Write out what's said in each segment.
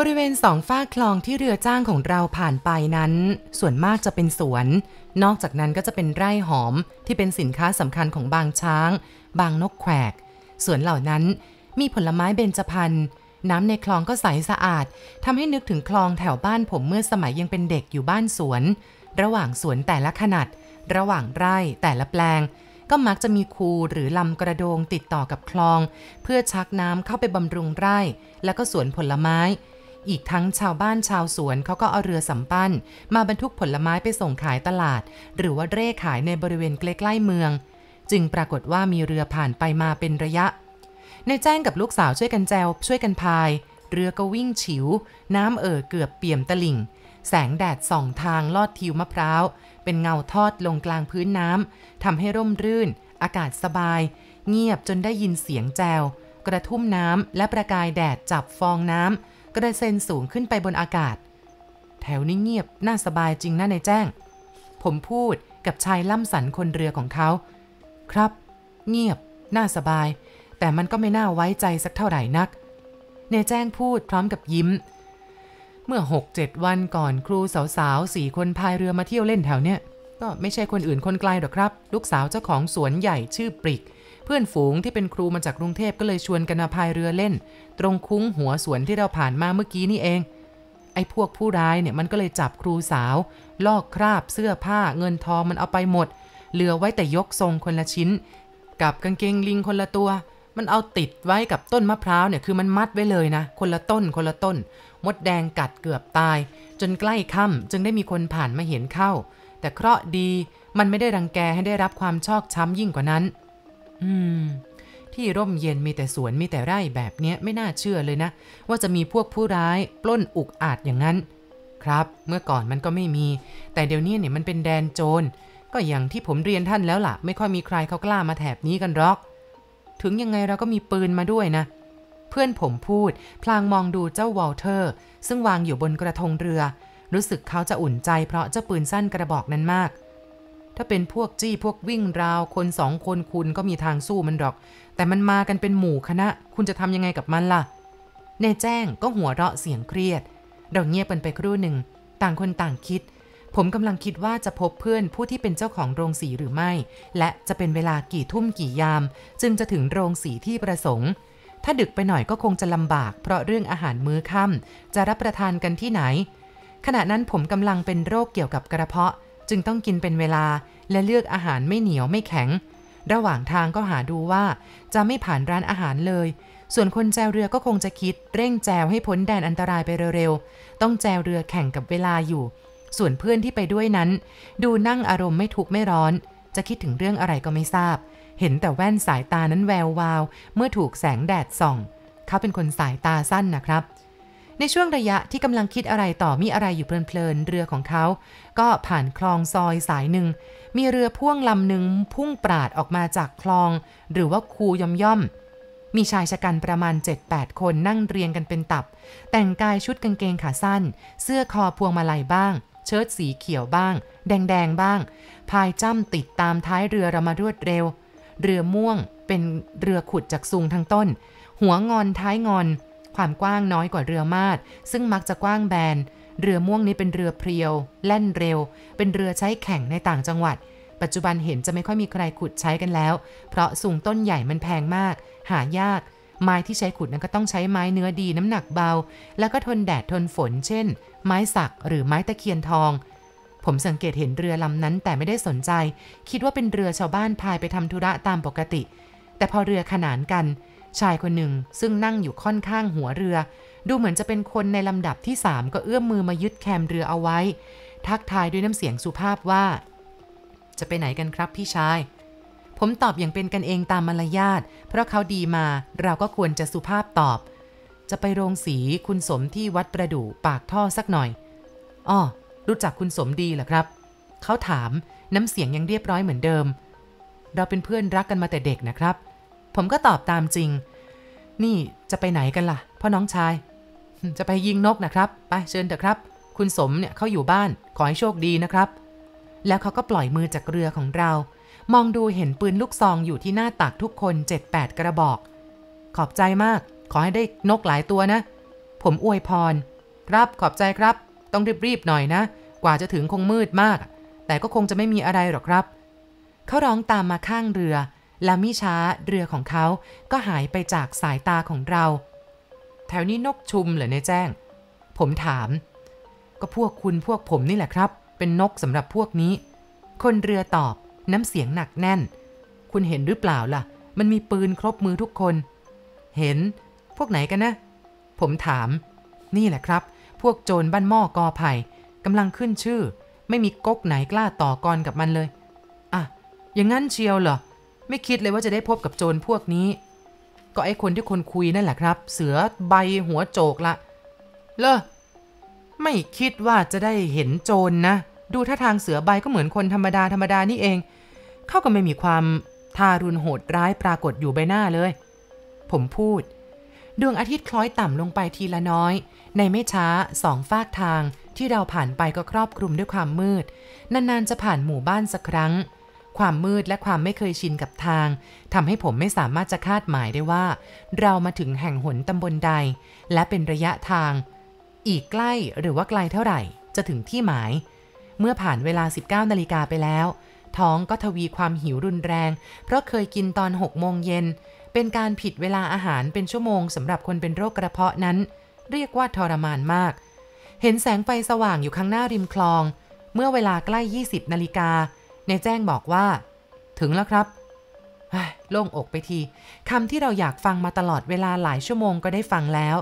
บริเวณสองฝ้าคลองที่เรือจ้างของเราผ่านไปนั้นส่วนมากจะเป็นสวนนอกจากนั้นก็จะเป็นไร่หอมที่เป็นสินค้าสำคัญของบางช้างบางนกแขวกสวนเหล่านั้นมีผลไม้เบญจพรรณน้ำในคลองก็ใสสะอาดทำให้นึกถึงคลองแถวบ้านผมเมื่อสมัยยังเป็นเด็กอยู่บ้านสวนระหว่างสวนแต่ละขนาดระหว่างไร่แต่ละแปลงก็มักจะมีคูหรือลำกระโดงติดต่อกับคลองเพื่อชักน้ำเข้าไปบำรุงไร่แล้วก็สวนผลไม้อีกทั้งชาวบ้านชาวสวนเขาก็เอาเรือสำปั้นมาบรรทุกผลไม้ไปส่งขายตลาดหรือว่าเร่ขายในบริเวณใกล้ๆเมืองจึงปรากฏว่ามีเรือผ่านไปมาเป็นระยะนายแจ้งกับลูกสาวช่วยกันแจวช่วยกันพายเรือก็วิ่งฉิวน้ำเกือบเปี่ยมตลิ่งแสงแดดส่องทางลอดทิวมะพร้าวเป็นเงาทอดลงกลางพื้นน้ำทำให้ร่มรื่นอากาศสบายเงียบจนได้ยินเสียงแจวกระทุ่มน้ำและประกายแดดจับฟองน้ำกระเซ็นสูงขึ้นไปบนอากาศแถวนี้เงียบน่าสบายจริงนะนายแจ้งผมพูดกับชายล่ำสันคนเรือของเขาครับเงียบน่าสบายแต่มันก็ไม่น่าไว้ใจสักเท่าไหร่นักนายแจ้งพูดพร้อมกับยิ้มเมื่อ 6-7 วันก่อนครูสาวๆ4คนพายเรือมาเที่ยวเล่นแถวเนี้ยก็ไม่ใช่คนอื่นคนไกลหรอกครับลูกสาวเจ้าของสวนใหญ่ชื่อปริกเพื่อนฝูงที่เป็นครูมาจากกรุงเทพก็เลยชวนกันมาพายเรือเล่นตรงคุ้งหัวสวนที่เราผ่านมาเมื่อกี้นี่เองไอ้พวกผู้ร้ายเนี่ยมันก็เลยจับครูสาวลอกคราบเสื้อผ้าเงินทองมันเอาไปหมดเหลือไว้แต่ยกทรงคนละชิ้นกับกางเกงลิงคนละตัวมันเอาติดไว้กับต้นมะพร้าวเนี่ยคือมันมัดไว้เลยนะคนละต้นคนละต้นมดแดงกัดเกือบตายจนใกล้ค่ำจึงได้มีคนผ่านมาเห็นเข้าแต่เคราะห์ดีมันไม่ได้รังแกให้ได้รับความชอกช้ำยิ่งกว่านั้นที่ร่มเย็นมีแต่สวนมีแต่ไร่แบบเนี้ยไม่น่าเชื่อเลยนะว่าจะมีพวกผู้ร้ายปล้นอุกอาจอย่างนั้นครับเมื่อก่อนมันก็ไม่มีแต่เดี๋ยวนี้เนี่ยมันเป็นแดนโจรก็อย่างที่ผมเรียนท่านแล้วล่ะไม่ค่อยมีใครเขากล้ามาแถบนี้กันหรอกถึงยังไงเราก็มีปืนมาด้วยนะเพื่อนผมพูดพลางมองดูเจ้าวอลเทอร์ซึ่งวางอยู่บนกระทงเรือรู้สึกเขาจะอุ่นใจเพราะเจ้าปืนสั้นกระบอกนั้นมากถ้าเป็นพวกจี้พวกวิ่งราวคนสองคนคุณก็มีทางสู้มันหรอกแต่มันมากันเป็นหมู่คณะคุณจะทำยังไงกับมันล่ะนายแจ้งก็หัวเราะเสียงเครียดเราเงียบกันไปครู่หนึ่งต่างคนต่างคิดผมกำลังคิดว่าจะพบเพื่อนผู้ที่เป็นเจ้าของโรงสีหรือไม่และจะเป็นเวลากี่ทุ่มกี่ยามจึงจะถึงโรงสีที่ประสงค์ถ้าดึกไปหน่อยก็คงจะลำบากเพราะเรื่องอาหารมื้อค่ำจะรับประทานกันที่ไหนขณะนั้นผมกำลังเป็นโรคเกี่ยวกับกระเพาะจึงต้องกินเป็นเวลาและเลือกอาหารไม่เหนียวไม่แข็งระหว่างทางก็หาดูว่าจะไม่ผ่านร้านอาหารเลยส่วนคนแจวเรือก็คงจะคิดเร่งแจวให้พ้นแดนอันตรายไปเร็วๆต้องแจวเรือแข่งกับเวลาอยู่ส่วนเพื่อนที่ไปด้วยนั้นดูนั่งอารมณ์ไม่ทุกข์ไม่ร้อนจะคิดถึงเรื่องอะไรก็ไม่ทราบเห็นแต่แว่นสายตานั้นแวววาวเมื่อถูกแสงแดดส่องเขาเป็นคนสายตาสั้นนะครับในช่วงระยะที่กำลังคิดอะไรต่อมีอะไรอยู่เพลินๆเรือของเขาก็ผ่านคลองซอยสายหนึ่งมีเรือพ่วงลำหนึ่งพุ่งปราดออกมาจากคลองหรือว่าคูย่อมๆมีชายชะกันประมาณ 7-8 คนนั่งเรียงกันเป็นตับแต่งกายชุดกางเกงขาสั้นเสื้อคอพวงมาลัยบ้างเชิ้ตสีเขียวบ้างแดงๆบ้างพายจ้ำติดตามท้ายเรือเรามารวดเร็วเรือม่วงเป็นเรือขุดจากซุงทั้งต้นหัวงอนท้ายงอนความกว้างน้อยกว่าเรือมาดซึ่งมักจะกว้างแบนเรือม่วงนี้เป็นเรือเพรียวแล่นเร็วเป็นเรือใช้แข่งในต่างจังหวัดปัจจุบันเห็นจะไม่ค่อยมีใครขุดใช้กันแล้วเพราะซุงต้นใหญ่มันแพงมากหายากไม้ที่ใช้ขุดนั้นก็ต้องใช้ไม้เนื้อดีน้ำหนักเบาแล้วก็ทนแดดทนฝนเช่นไม้สักหรือไม้ตะเคียนทองผมสังเกตเห็นเรือลำนั้นแต่ไม่ได้สนใจคิดว่าเป็นเรือชาวบ้านพายไปทำธุระตามปกติแต่พอเรือขนานกันชายคนหนึ่งซึ่งนั่งอยู่ค่อนข้างหัวเรือดูเหมือนจะเป็นคนในลำดับที่3ก็เอื้อมมือมายึดแคมเรือเอาไว้ทักทายด้วยน้ำเสียงสุภาพว่าจะไปไหนกันครับพี่ชายผมตอบอย่างเป็นกันเองตามมารยาทเพราะเขาดีมาเราก็ควรจะสุภาพตอบจะไปโรงสีคุณสมที่วัดประดู่ปากท่อสักหน่อยอ้อรู้จักคุณสมดีเหรอครับเขาถามน้ำเสียงยังเรียบร้อยเหมือนเดิมเราเป็นเพื่อนรักกันมาแต่เด็กนะครับผมก็ตอบตามจริงนี่จะไปไหนกันล่ะพ่อน้องชายจะไปยิงนกนะครับไปเชิญเถอะครับคุณสมเนี่ยเขาอยู่บ้านขอให้โชคดีนะครับแล้วเขาก็ปล่อยมือจากเรือของเรามองดูเห็นปืนลูกซองอยู่ที่หน้าตักทุกคน7-8 กระบอกขอบใจมากขอให้ได้นกหลายตัวนะ ผมอวยพรครับขอบใจครับต้องรีบๆหน่อยนะกว่าจะถึงคงมืดมากแต่ก็คงจะไม่มีอะไรหรอกครับเขาร้องตามมาข้างเรือและมิช้าเรือของเขาก็หายไปจากสายตาของเราแถวนี้นกชุมเหรอในแจ้งผมถามก็พวกคุณพวกผมนี่แหละครับเป็นนกสำหรับพวกนี้คนเรือตอบน้ำเสียงหนักแน่นคุณเห็นหรือเปล่าล่ะมันมีปืนครบมือทุกคนเห็นพวกไหนกันนะผมถามนี่แหละครับพวกโจรบ้านหม้อกอไผ่กำลังขึ้นชื่อไม่มีก๊กไหนกล้าต่อกรกับมันเลยอ่ะอย่างงั้นเชียวเหรอไม่คิดเลยว่าจะได้พบกับโจรพวกนี้ก็ไอ้คนที่คนคุยนั่นแหละครับเสือใบหัวโจกละเลอะไม่คิดว่าจะได้เห็นโจรนะดูท่าทางเสือใบก็เหมือนคนธรรมดานี่เองเขาก็ไม่มีความทารุณโหดร้ายปรากฏอยู่ใบหน้าเลยผมพูดดวงอาทิตย์คล้อยต่ำลงไปทีละน้อยในไม่ช้าสองฟากทางที่เราผ่านไปก็ครอบคลุมด้วยความมืดนานๆจะผ่านหมู่บ้านสักครั้งความมืดและความไม่เคยชินกับทางทำให้ผมไม่สามารถจะคาดหมายได้ว่าเรามาถึงแห่งหนตำบลใดและเป็นระยะทางอีกใกล้หรือว่าไกลเท่าไหร่จะถึงที่หมายเมื่อผ่านเวลา 19 นาฬิกาไปแล้วท้องก็ทวีความหิวรุนแรงเพราะเคยกินตอน 6 โมงเย็นเป็นการผิดเวลาอาหารเป็นชั่วโมงสำหรับคนเป็นโรคกระเพาะนั้นเรียกว่าทรมานมากเห็นแสงไฟสว่างอยู่ข้างหน้าริมคลองเมื่อเวลาใกล้ 20 นาฬิกาในแจ้งบอกว่าถึงแล้วครับโล่งอกไปทีคำที่เราอยากฟังมาตลอดเวลาหลายชั่วโมงก็ได้ฟังแล้ว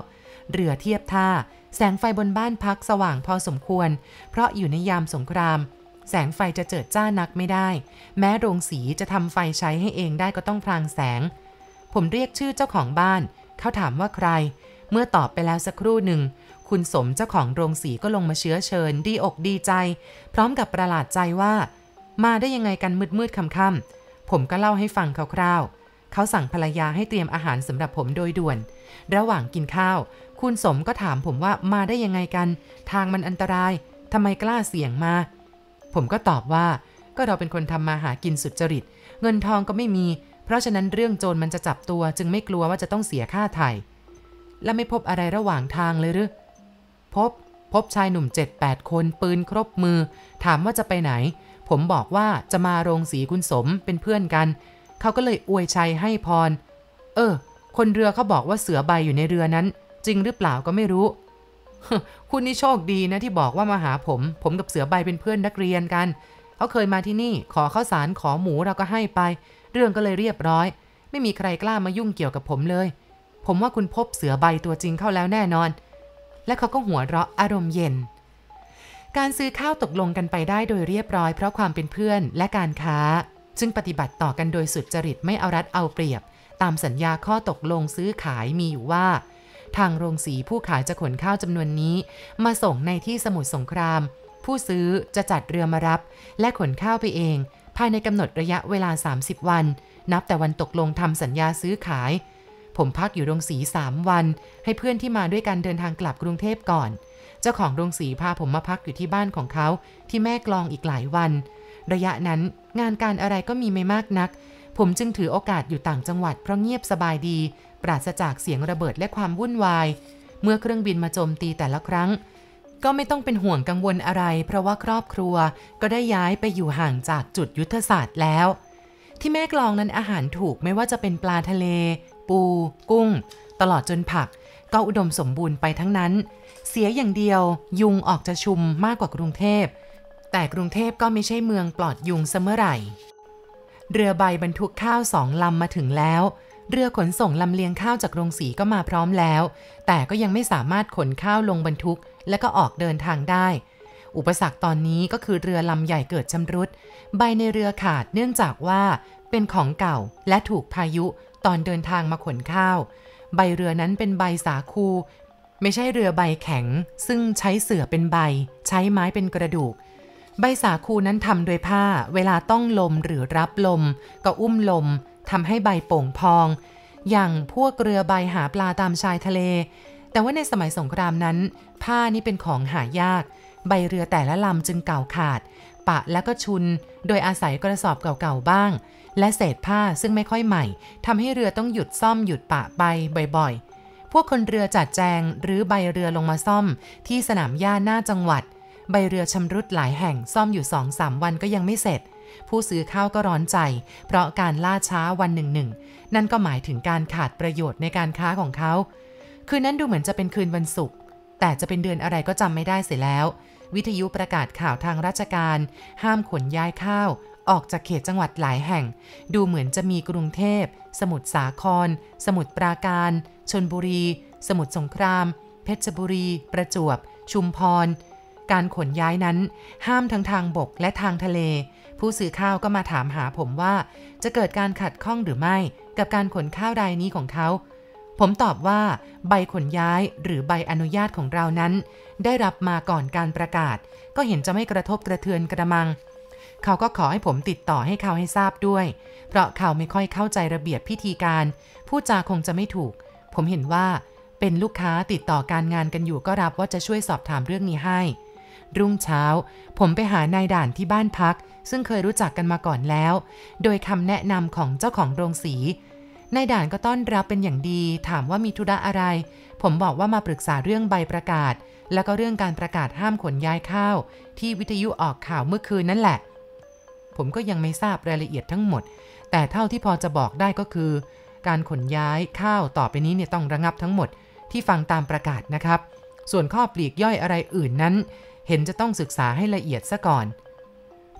เรือเทียบท่าแสงไฟบนบ้านพักสว่างพอสมควรเพราะอยู่ในยามสงครามแสงไฟจะเจิดจ้านักไม่ได้แม้โรงสีจะทำไฟใช้ให้เองได้ก็ต้องพรางแสงผมเรียกชื่อเจ้าของบ้านเขาถามว่าใครเมื่อตอบไปแล้วสักครู่หนึ่งคุณสมเจ้าของโรงสีก็ลงมาเชื้อเชิญดีอกดีใจพร้อมกับประหลาดใจว่ามาได้ยังไงกันมืดๆค่ำๆผมก็เล่าให้ฟังคร่าวๆเขาสั่งภรรยาให้เตรียมอาหารสำหรับผมโดยด่วนระหว่างกินข้าวคุณสมก็ถามผมว่ามาได้ยังไงกันทางมันอันตรายทำไมกล้าเสี่ยงมาผมก็ตอบว่าก็เราเป็นคนทำมาหากินสุจริตเงินทองก็ไม่มีเพราะฉะนั้นเรื่องโจรมันจะจับตัวจึงไม่กลัวว่าจะต้องเสียค่าไถ่และไม่พบอะไรระหว่างทางเลยหรือพบชายหนุ่ม 7-8 คนปืนครบมือถามว่าจะไปไหนผมบอกว่าจะมาโรงสีคุณสมเป็นเพื่อนกันเขาก็เลยอวยชัยให้พรคนเรือเขาบอกว่าเสือใบอยู่ในเรือนั้นจริงหรือเปล่าก็ไม่รู้ คุณนี่โชคดีนะที่บอกว่ามาหาผมกับเสือใบเป็นเพื่อนนักเรียนกันเขาเคยมาที่นี่ขอข้าวสารขอหมูเราก็ให้ไปเรื่องก็เลยเรียบร้อยไม่มีใครกล้ามายุ่งเกี่ยวกับผมเลยผมว่าคุณพบเสือใบตัวจริงเข้าแล้วแน่นอนและเขาก็หัวเราะอารมณ์เย็นการซื้อข้าวตกลงกันไปได้โดยเรียบร้อยเพราะความเป็นเพื่อนและการค้าซึ่งปฏิบัติต่อกันโดยสุจริตไม่เอารัดเอาเปรียบตามสัญญาข้อตกลงซื้อขายมีอยู่ว่าทางโรงสีผู้ขายจะขนข้าวจำนวนนี้มาส่งในที่สมุทรสงครามผู้ซื้อจะจัดเรือมารับและขนข้าวไปเองภายในกำหนดระยะเวลา30วันนับแต่วันตกลงทำสัญญาซื้อขายผมพักอยู่โรงสี3วันให้เพื่อนที่มาด้วยกันเดินทางกลับกรุงเทพก่อนเจ้าของโรงสีพาผมมาพักอยู่ที่บ้านของเขาที่แม่กลองอีกหลายวันระยะนั้นงานการอะไรก็มีไม่มากนักผมจึงถือโอกาสอยู่ต่างจังหวัดเพราะเงียบสบายดีปราศจากเสียงระเบิดและความวุ่นวายเมื่อเครื่องบินมาโจมตีแต่ละครั้งก็ไม่ต้องเป็นห่วงกังวลอะไรเพราะว่าครอบครัวก็ได้ย้ายไปอยู่ห่างจากจุดยุทธศาสตร์แล้วที่แม่กลองนั้นอาหารถูกไม่ว่าจะเป็นปลาทะเลปูกุ้งตลอดจนผักก็อุดมสมบูรณ์ไปทั้งนั้นเสียอย่างเดียวยุงออกจะชุมมากกว่ากรุงเทพแต่กรุงเทพก็ไม่ใช่เมืองปลอดยุงเสมอไหร่เรือใบบรรทุกข้าวสองลำมาถึงแล้วเรือขนส่งลำเลียงข้าวจากโรงสีก็มาพร้อมแล้วแต่ก็ยังไม่สามารถขนข้าวลงบรรทุกและก็ออกเดินทางได้อุปสรรคตอนนี้ก็คือเรือลำใหญ่เกิดชำรุดใบในเรือขาดเนื่องจากว่าเป็นของเก่าและถูกพายุตอนเดินทางมาขนข้าวใบเรือนั้นเป็นใบสาคูไม่ใช่เรือใบแข็งซึ่งใช้เสื่อเป็นใบใช้ไม้เป็นกระดูกใบสาคูนั้นทำโดยผ้าเวลาต้องลมหรือรับลมก็อุ้มลมทำให้ใบโป่งพองอย่างพวกเรือใบหาปลาตามชายทะเลแต่ว่าในสมัยสงครามนั้นผ้านี้เป็นของหายากใบเรือแต่ละลำจึงเก่าขาดปะและก็ชุนโดยอาศัยกระสอบเก่าๆบ้างและเศษผ้าซึ่งไม่ค่อยใหม่ทำให้เรือต้องหยุดซ่อมหยุดปะไปบ่อยๆ วกคนเรือจัดแจงหรือใบเรือลงมาซ่อมที่สนามหญ้าหน้าจังหวัดใบเรือชำรุดหลายแห่งซ่อมอยู่ 2-3 วันก็ยังไม่เสร็จผู้ซื้อข้าวก็ร้อนใจเพราะการล่าช้าวันหนึ่งนั่นก็หมายถึงการขาดประโยชน์ในการค้าของเขาคืนนั้นดูเหมือนจะเป็นคืนวันศุกร์แต่จะเป็นเดือนอะไรก็จำไม่ได้เสียแล้ววิทยุประกาศข่าวทางราชการห้ามขนย้ายข้าวออกจากเขตจังหวัดหลายแห่งดูเหมือนจะมีกรุงเทพสมุทรสาครสมุทรปราการชลบุรีสมุทรสงครามเพชรบุรีประจวบชุมพรการขนย้ายนั้นห้ามทั้งทางบกและทางทะเลผู้สื่อข่าวก็มาถามหาผมว่าจะเกิดการขัดข้องหรือไม่กับการขนข้าวรายนี้ของเขาผมตอบว่าใบขนย้ายหรือใบอนุญาตของเรานั้นได้รับมาก่อนการประกาศก็เห็นจะไม่กระทบกระเทือนกระมังเขาก็ขอให้ผมติดต่อให้เขาให้ทราบด้วยเพราะเขาไม่ค่อยเข้าใจระเบียบพิธีการพูดจาคงจะไม่ถูกผมเห็นว่าเป็นลูกค้าติดต่อการงานกันอยู่ก็รับว่าจะช่วยสอบถามเรื่องนี้ให้รุ่งเช้าผมไปหานายด่านที่บ้านพักซึ่งเคยรู้จักกันมาก่อนแล้วโดยคำแนะนำของเจ้าของโรงสีนายด่านก็ต้อนรับเป็นอย่างดีถามว่ามีธุระอะไรผมบอกว่ามาปรึกษาเรื่องใบประกาศแล้วก็เรื่องการประกาศห้ามขนย้ายข้าวที่วิทยุออกข่าวเมื่อคืนนั่นแหละผมก็ยังไม่ทราบรายละเอียดทั้งหมดแต่เท่าที่พอจะบอกได้ก็คือการขนย้ายข้าวต่อไปนี้เนี่ยต้องระงับทั้งหมดที่ฟังตามประกาศนะครับส่วนข้อปลีกย่อยอะไรอื่นนั้นเห็นจะต้องศึกษาให้ละเอียดซะก่อน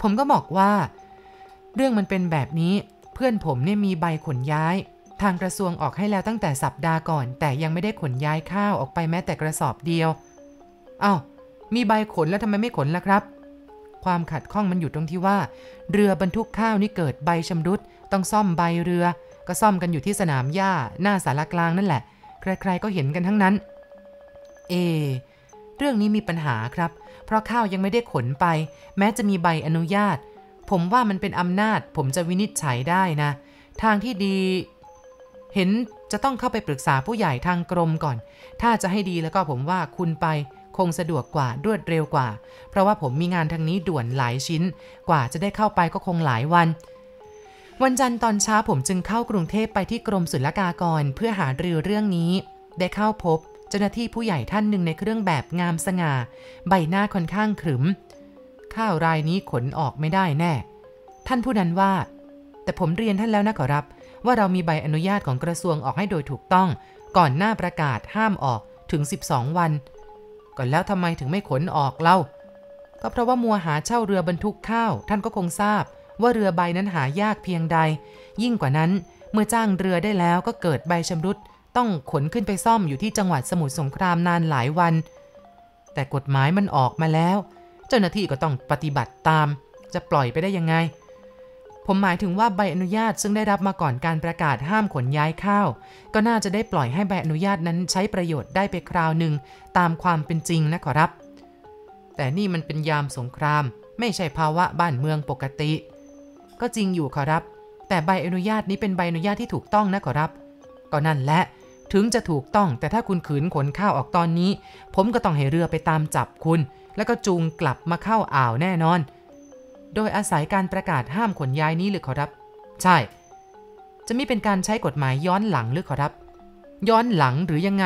ผมก็บอกว่าเรื่องมันเป็นแบบนี้เพื่อนผมเนี่ยมีใบขนย้ายทางกระทรวงออกให้แล้วตั้งแต่สัปดาห์ก่อนแต่ยังไม่ได้ขนย้ายข้าวออกไปแม้แต่กระสอบเดียวอ้าวมีใบขนแล้วทำไมไม่ขนล่ะครับความขัดข้องมันอยู่ตรงที่ว่าเรือบรรทุกข้าวนี่เกิดใบชำรุดต้องซ่อมใบเรือก็ซ่อมกันอยู่ที่สนามหญ้าหน้าศาลากลางนั่นแหละใครๆก็เห็นกันทั้งนั้นเรื่องนี้มีปัญหาครับเพราะข้าวยังไม่ได้ขนไปแม้จะมีใบอนุญาตผมว่ามันเป็นอำนาจผมจะวินิจฉัยได้นะทางที่ดีเห็นจะต้องเข้าไปปรึกษาผู้ใหญ่ทางกรมก่อนถ้าจะให้ดีแล้วก็ผมว่าคุณไปคงสะดวกกว่ารวดเร็วกว่าเพราะว่าผมมีงานทางนี้ด่วนหลายชิ้นกว่าจะได้เข้าไปก็คงหลายวันจันทร์ตอนเช้าผมจึงเข้ากรุงเทพไปที่กรมศุลกากรเพื่อหารือเรื่องนี้ได้เข้าพบเจ้าหน้าที่ผู้ใหญ่ท่านหนึ่งในเครื่องแบบงามสง่าใบหน้าค่อนข้างขรึมข้าวรายนี้ขนออกไม่ได้แน่ท่านผู้นั้นว่าแต่ผมเรียนท่านแล้วนะขอรับว่าเรามีใบอนุญาตของกระทรวงออกให้โดยถูกต้องก่อนหน้าประกาศห้ามออกถึง12วันก็แล้วทำไมถึงไม่ขนออกเล่าก็เพราะว่ามัวหาเช่าเรือบรรทุกข้าวท่านก็คงทราบว่าเรือใบนั้นหายากเพียงใดยิ่งกว่านั้นเมื่อจ้างเรือได้แล้วก็เกิดใบชำรุดต้องขนขึ้นไปซ่อมอยู่ที่จังหวัดสมุทรสงครามนานหลายวันแต่กฎหมายมันออกมาแล้วเจ้าหน้าที่ก็ต้องปฏิบัติตามจะปล่อยไปได้ยังไงผมหมายถึงว่าใบอนุญาตซึ่งได้รับมาก่อนการประกาศห้ามขนย้ายข้าวก็น่าจะได้ปล่อยให้ใบอนุญาตนั้นใช้ประโยชน์ได้ไปคราวหนึ่งตามความเป็นจริงนะขอรับแต่นี่มันเป็นยามสงครามไม่ใช่ภาวะบ้านเมืองปกติก็จริงอยู่ขอรับแต่ใบอนุญาตนี้เป็นใบอนุญาตที่ถูกต้องนะขอรับก็นั่นแหละถึงจะถูกต้องแต่ถ้าคุณขืนขนข้าวออกตอนนี้ผมก็ต้องให้เรือไปตามจับคุณแล้วก็จูงกลับมาเข้าอ่าวแน่นอนโดยอาศัยการประกาศห้ามขนย้ายนี้หรือขอรับใช่จะไม่เป็นการใช้กฎหมายย้อนหลังหรือขอรับย้อนหลังหรือยังไง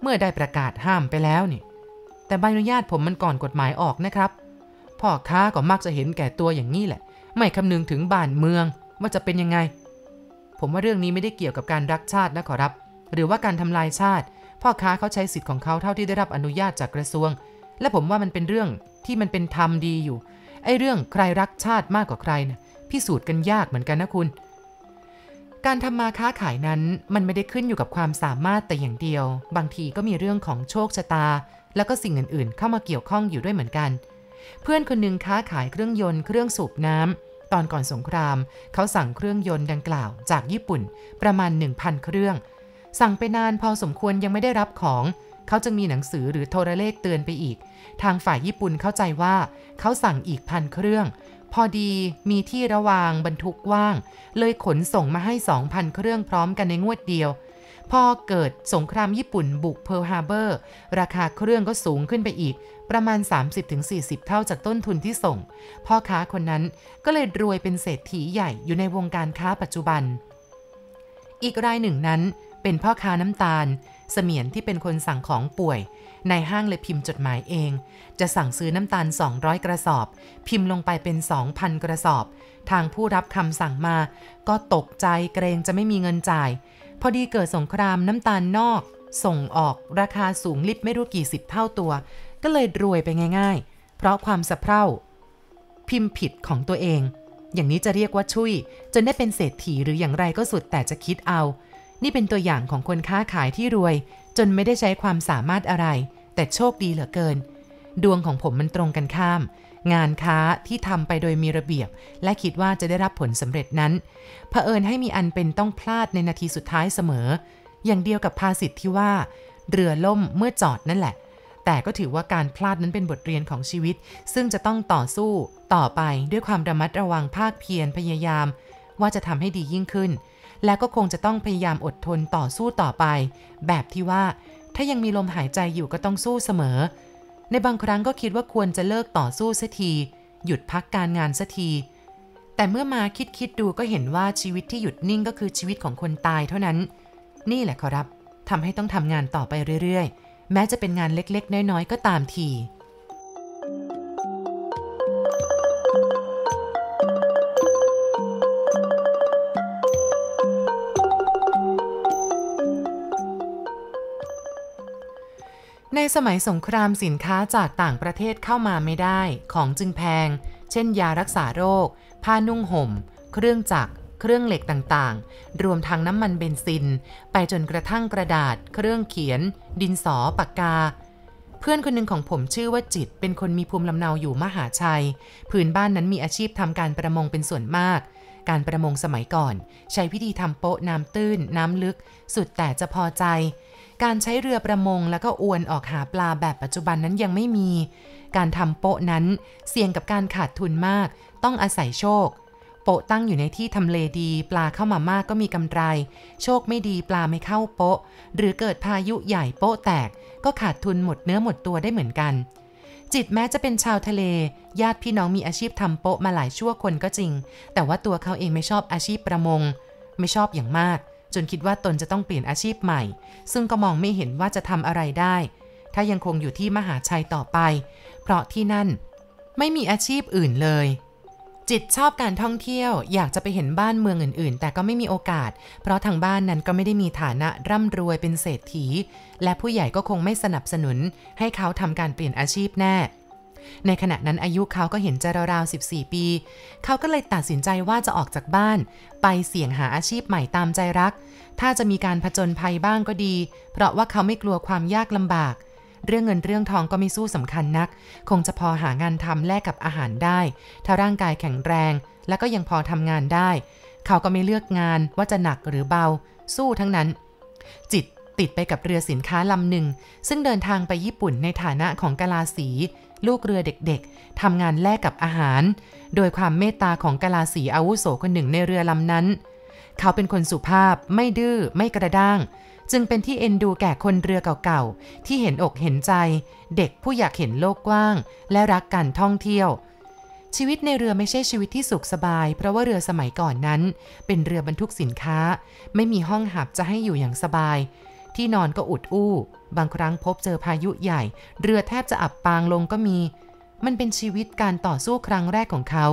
เมื่อได้ประกาศห้ามไปแล้วนี่แต่ใบอนุญาตผมมันก่อนกฎหมายออกนะครับพ่อค้าก็มักจะเห็นแก่ตัวอย่างนี้แหละไม่คำนึงถึงบ้านเมืองว่าจะเป็นยังไงผมว่าเรื่องนี้ไม่ได้เกี่ยวกับการรักชาตินะขอรับหรือว่าการทำลายชาติพ่อค้าเขาใช้สิทธิ์ของเขาเท่าที่ได้รับอนุญาตจากกระทรวงและผมว่ามันเป็นเรื่องที่มันเป็นธรรมดีอยู่ไอ้เรื่องใครรักชาติมากกว่าใครนะพิสูจน์กันยากเหมือนกันนะคุณการทำมาค้าขายนั้นมันไม่ได้ขึ้นอยู่กับความสามารถแต่อย่างเดียวบางทีก็มีเรื่องของโชคชะตาแล้วก็สิ่งอื่นๆเข้ามาเกี่ยวข้องอยู่ด้วยเหมือนกันเพื่อนคนหนึ่งค้าขายเครื่องยนต์เครื่องสูบน้ำตอนก่อนสงครามเขาสั่งเครื่องยนต์ดังกล่าวจากญี่ปุ่นประมาณ 1,000 เครื่องสั่งไปนานพอสมควรยังไม่ได้รับของเขาจึงมีหนังสือหรือโทรเลขเตือนไปอีกทางฝ่ายญี่ปุ่นเข้าใจว่าเขาสั่งอีก 1,000 เครื่องพอดีมีที่ระวางบรรทุกว่างเลยขนส่งมาให้ 2,000 เครื่องพร้อมกันในงวดเดียวพอเกิดสงครามญี่ปุ่นบุกเพิร์ลฮาร์เบอร์ราคาเครื่องก็สูงขึ้นไปอีกประมาณ 30-40 เท่าจากต้นทุนที่ส่งพ่อค้าคนนั้นก็เลยรวยเป็นเศรษฐีใหญ่อยู่ในวงการค้าปัจจุบันอีกรายหนึ่งนั้นเป็นพ่อค้าน้ำตาล เสมียนที่เป็นคนสั่งของป่วยในห้างเลยพิมพ์จดหมายเองจะสั่งซื้อน้ำตาล200กระสอบพิมพ์ลงไปเป็น 2,000 กระสอบทางผู้รับคำสั่งมาก็ตกใจเกรงจะไม่มีเงินจ่ายพอดีเกิดสงครามน้ำตาลนอกส่งออกราคาสูงลิบไม่รู้กี่สิบเท่าตัวก็เลยรวยไปง่ายๆเพราะความสะเพร่าพิมพ์ผิดของตัวเองอย่างนี้จะเรียกว่าชุยจนได้เป็นเศรษฐีหรืออย่างไรก็สุดแต่จะคิดเอานี่เป็นตัวอย่างของคนค้าขายที่รวยจนไม่ได้ใช้ความสามารถอะไรแต่โชคดีเหลือเกินดวงของผมมันตรงกันข้ามงานค้าที่ทำไปโดยมีระเบียบและคิดว่าจะได้รับผลสำเร็จนั้นเผอิญให้มีอันเป็นต้องพลาดในนาทีสุดท้ายเสมออย่างเดียวกับภาษิตที่ว่าเรือล่มเมื่อจอดนั่นแหละแต่ก็ถือว่าการพลาดนั้นเป็นบทเรียนของชีวิตซึ่งจะต้องต่อสู้ต่อไปด้วยความระมัดระวังภาคเพียรพยายามว่าจะทำให้ดียิ่งขึ้นและก็คงจะต้องพยายามอดทนต่อสู้ต่อไปแบบที่ว่าถ้ายังมีลมหายใจอยู่ก็ต้องสู้เสมอในบางครั้งก็คิดว่าควรจะเลิกต่อสู้สักทีหยุดพักการงานสักทีแต่เมื่อมาคิดดูก็เห็นว่าชีวิตที่หยุดนิ่งก็คือชีวิตของคนตายเท่านั้นนี่แหละครับทำให้ต้องทำงานต่อไปเรื่อยๆแม้จะเป็นงานเล็กๆน้อยๆก็ตามทีในสมัยสงครามสินค้าจากต่างประเทศเข้ามาไม่ได้ของจึงแพงเช่นยารักษาโรคผ้านุ่งห่มเครื่องจักรเครื่องเหล็กต่างๆรวมทั้งน้ำมันเบนซินไปจนกระทั่งกระดาษเครื่องเขียนดินสอปากกาเพื่อนคนหนึ่งของผมชื่อว่าจิตเป็นคนมีภูมิลำเนาอยู่มหาชัยพื้นบ้านนั้นมีอาชีพทำการประมงเป็นส่วนมากการประมงสมัยก่อนใช้วิธีทำโป๊ะน้ำตื้นน้ำลึกสุดแต่จะพอใจการใช้เรือประมงแล้วก็อวนออกหาปลาแบบปัจจุบันนั้นยังไม่มีการทำโป๊ะนั้นเสี่ยงกับการขาดทุนมากต้องอาศัยโชคโป๊ะตั้งอยู่ในที่ทำเลดีปลาเข้ามามากก็มีกำไรโชคไม่ดีปลาไม่เข้าโป๊ะหรือเกิดพายุใหญ่โป๊ะแตกก็ขาดทุนหมดเนื้อหมดตัวได้เหมือนกันจิตแม้จะเป็นชาวทะเลญาติพี่น้องมีอาชีพทำโป๊ะมาหลายชั่วคนก็จริงแต่ว่าตัวเขาเองไม่ชอบอาชีพประมงไม่ชอบอย่างมากจนคิดว่าตนจะต้องเปลี่ยนอาชีพใหม่ซึ่งก็มองไม่เห็นว่าจะทำอะไรได้ถ้ายังคงอยู่ที่มหาชัยต่อไปเพราะที่นั่นไม่มีอาชีพอื่นเลยจิตชอบการท่องเที่ยวอยากจะไปเห็นบ้านเมืองอื่นๆแต่ก็ไม่มีโอกาสเพราะทางบ้านนั้นก็ไม่ได้มีฐานะร่ำรวยเป็นเศรษฐีและผู้ใหญ่ก็คงไม่สนับสนุนให้เขาทำการเปลี่ยนอาชีพแน่ในขณะนั้นอายุเขาก็เห็นจะราวๆ14ปีเขาก็เลยตัดสินใจว่าจะออกจากบ้านไปเสี่ยงหาอาชีพใหม่ตามใจรักถ้าจะมีการผจญภัยบ้างก็ดีเพราะว่าเขาไม่กลัวความยากลำบากเรื่องเงินเรื่องทองก็ไม่สู้สำคัญนักคงจะพอหางานทำแลกกับอาหารได้ถ้าร่างกายแข็งแรงและก็ยังพอทำงานได้เขาก็ไม่เลือกงานว่าจะหนักหรือเบาสู้ทั้งนั้นจิตติดไปกับเรือสินค้าลำหนึ่งซึ่งเดินทางไปญี่ปุ่นในฐานะของกะลาสีลูกเรือเด็กๆทำงานแลกกับอาหารโดยความเมตตาของกะลาสีอาวุโสคนหนึ่งในเรือลำนั้นเขาเป็นคนสุภาพไม่ดื้อไม่กระด้างจึงเป็นที่เอ็นดูแก่คนเรือเก่าๆที่เห็นอกเห็นใจเด็กผู้อยากเห็นโลกกว้างและรักการท่องเที่ยวชีวิตในเรือไม่ใช่ชีวิตที่สุขสบายเพราะว่าเรือสมัยก่อนนั้นเป็นเรือบรรทุกสินค้าไม่มีห้องหับจะให้อยู่อย่างสบายที่นอนก็อุดอู้บางครั้งพบเจอพายุใหญ่เรือแทบจะอับปางลงก็มีมันเป็นชีวิตการต่อสู้ครั้งแรกของเขา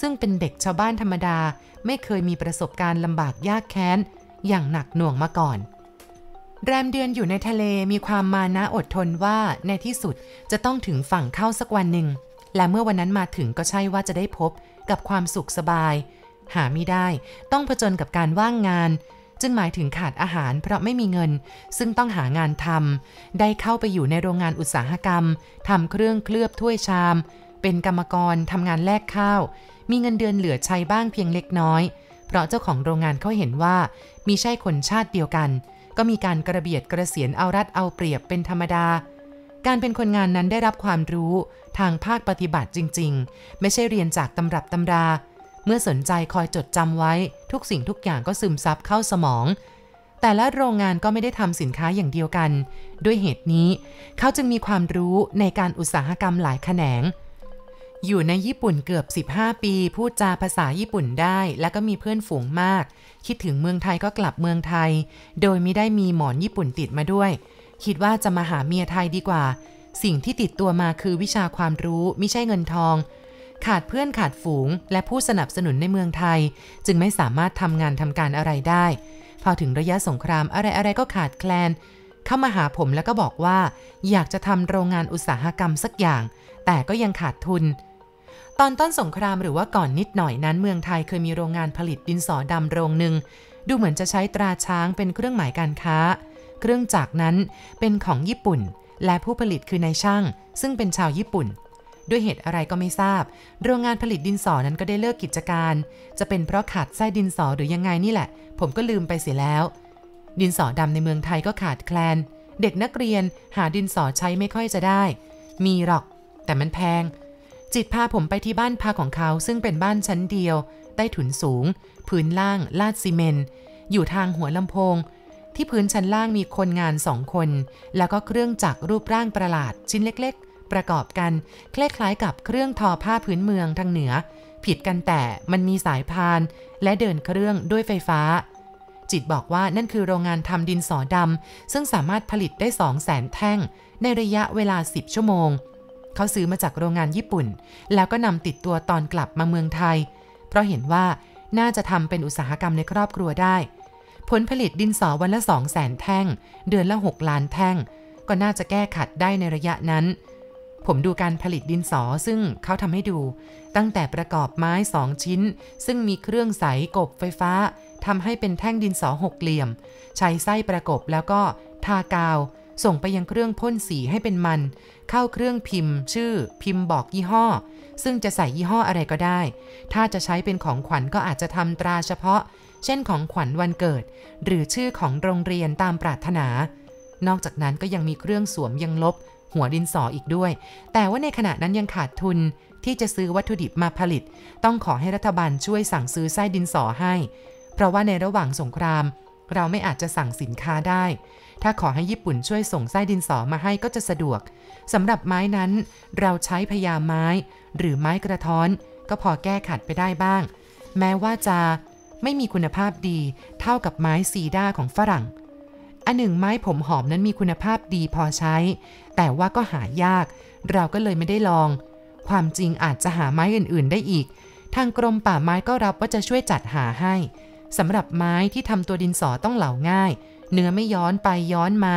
ซึ่งเป็นเด็กชาวบ้านธรรมดาไม่เคยมีประสบการณ์ลำบากยากแค้นอย่างหนักหน่วงมาก่อนแรมเดือนอยู่ในทะเลมีความมานะอดทนว่าในที่สุดจะต้องถึงฝั่งเข้าสักวันหนึ่งและเมื่อวันนั้นมาถึงก็ใช่ว่าจะได้พบกับความสุขสบายหาไม่ได้ต้องผจญกับการว่างงานจึงหมายถึงขาดอาหารเพราะไม่มีเงินซึ่งต้องหางานทำได้เข้าไปอยู่ในโรงงานอุตสาหกรรมทำเครื่องเคลือบถ้วยชามเป็นกรรมกรทำงานแลกข้าวมีเงินเดือนเหลือใช้บ้างเพียงเล็กน้อยเพราะเจ้าของโรงงานเขาเห็นว่ามิใช่คนชาติเดียวกันก็มีการกระเบียดกระเสียนเอารัดเอาเปรียบเป็นธรรมดาการเป็นคนงานนั้นได้รับความรู้ทางภาคปฏิบัติจริงๆไม่ใช่เรียนจากตำรับตำราเมื่อสนใจคอยจดจำไว้ทุกสิ่งทุกอย่างก็ซึมซับเข้าสมองแต่ละโรงงานก็ไม่ได้ทำสินค้าอย่างเดียวกันด้วยเหตุนี้เขาจึงมีความรู้ในการอุตสาหกรรมหลายแขนง อยู่ในญี่ปุ่นเกือบ15ปีพูดจาภาษาญี่ปุ่นได้และก็มีเพื่อนฝูงมากคิดถึงเมืองไทยก็กลับเมืองไทยโดยไม่ได้มีหมอนญี่ปุ่นติดมาด้วยคิดว่าจะมาหาเมียไทยดีกว่าสิ่งที่ติดตัวมาคือวิชาความรู้ไม่ใช่เงินทองขาดเพื่อนขาดฝูงและผู้สนับสนุนในเมืองไทยจึงไม่สามารถทำงานทำการอะไรได้พอถึงระยะสงครามอะไรๆก็ขาดแคลนเข้ามาหาผมแล้วก็บอกว่าอยากจะทำโรงงานอุตสาหกรรมสักอย่างแต่ก็ยังขาดทุนตอนต้นสงครามหรือว่าก่อนนิดหน่อยนั้นเมืองไทยเคยมีโรงงานผลิตดินสอดำโรงหนึ่งดูเหมือนจะใช้ตราช้างเป็นเครื่องหมายการค้าเครื่องจักรนั้นเป็นของญี่ปุ่นและผู้ผลิตคือนายช่างซึ่งเป็นชาวญี่ปุ่นด้วยเหตุอะไรก็ไม่ทราบโรงงานผลิตดินสอนั้นก็ได้เลิกกิจการจะเป็นเพราะขาดไส้ดินสอหรือยังไงนี่แหละผมก็ลืมไปเสียแล้วดินสอดำในเมืองไทยก็ขาดแคลนเด็กนักเรียนหาดินสอใช้ไม่ค่อยจะได้มีหรอกแต่มันแพงจิตพาผมไปที่บ้านพักของเขาซึ่งเป็นบ้านชั้นเดียวใต้ถุนสูงพื้นล่างลาดซีเมนต์อยู่ทางหัวลำโพงที่พื้นชั้นล่างมีคนงาน2คนแล้วก็เครื่องจักรรูปร่างประหลาดชิ้นเล็กๆประกอบกันคล้ายๆกับเครื่องทอผ้าพื้นเมืองทางเหนือผิดกันแต่มันมีสายพานและเดินเครื่องด้วยไฟฟ้าจิตบอกว่านั่นคือโรงงานทำดินสอดำซึ่งสามารถผลิตได้ 200,000 แท่งในระยะเวลา10ชั่วโมงเขาซื้อมาจากโรงงานญี่ปุ่นแล้วก็นำติดตัวตอนกลับมาเมืองไทยเพราะเห็นว่าน่าจะทำเป็นอุตสาหกรรมในครอบครัวได้ผลผลิตดินสอวันละ 200,000 แท่งเดือนละ 6 ล้านแท่งก็น่าจะแก้ขัดได้ในระยะนั้นผมดูการผลิตดินสอซึ่งเขาทำให้ดูตั้งแต่ประกอบไม้2ชิ้นซึ่งมีเครื่องใสกบไฟฟ้าทำให้เป็นแท่งดินสอ6เหลี่ยมใช้ไส้ประกบแล้วก็ทากาวส่งไปยังเครื่องพ่นสีให้เป็นมันเข้าเครื่องพิมพ์ชื่อพิมพ์บอกยี่ห้อซึ่งจะใส่ยี่ห้ออะไรก็ได้ถ้าจะใช้เป็นของขวัญก็อาจจะทำตราเฉพาะเช่นของขวัญวันเกิดหรือชื่อของโรงเรียนตามปรารถนานอกจากนั้นก็ยังมีเครื่องสวมยังลบหัวดินสออีกด้วยแต่ว่าในขณะนั้นยังขาดทุนที่จะซื้อวัตถุดิบมาผลิตต้องขอให้รัฐบาลช่วยสั่งซื้อไส้ดินสอให้เพราะว่าในระหว่างสงครามเราไม่อาจจะสั่งสินค้าได้ถ้าขอให้ญี่ปุ่นช่วยส่งไส้ดินสอมาให้ก็จะสะดวกสำหรับไม้นั้นเราใช้พยาไม้หรือไม้กระท้อนก็พอแก้ขัดไปได้บ้างแม้ว่าจะไม่มีคุณภาพดีเท่ากับไม้ซีด้าของฝรั่งอันหนึ่งไม้ผมหอมนั้นมีคุณภาพดีพอใช้แต่ว่าก็หายากเราก็เลยไม่ได้ลองความจริงอาจจะหาไม้อื่นๆได้อีกทางกรมป่าไม้ก็รับว่าจะช่วยจัดหาให้สำหรับไม้ที่ทำตัวดินสอต้องเหลาง่ายเนื้อไม่ย้อนไปย้อนมา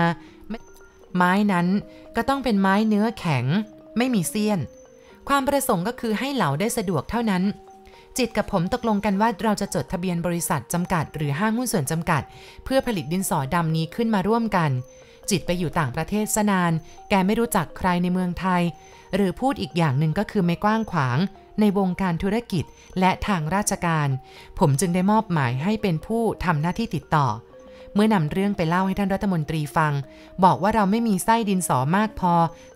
ไม้นั้นก็ต้องเป็นไม้เนื้อแข็งไม่มีเสี้ยนความประสงค์ก็คือให้เหลาได้สะดวกเท่านั้นจิตกับผมตกลงกันว่าเราจะจดทะเบียนบริษัทจำกัดหรือห้างหุ้นส่วนจำกัดเพื่อผลิตดินสอดำนี้ขึ้นมาร่วมกันจิตไปอยู่ต่างประเทศซะนานแกไม่รู้จักใครในเมืองไทยหรือพูดอีกอย่างหนึ่งก็คือไม่กว้างขวางในวงการธุรกิจและทางราชการผมจึงได้มอบหมายให้เป็นผู้ทำหน้าที่ติดต่อเมื่อนำเรื่องไปเล่าให้ท่านรัฐมนตรีฟังบอกว่าเราไม่มีไส้ดินสอมากพอ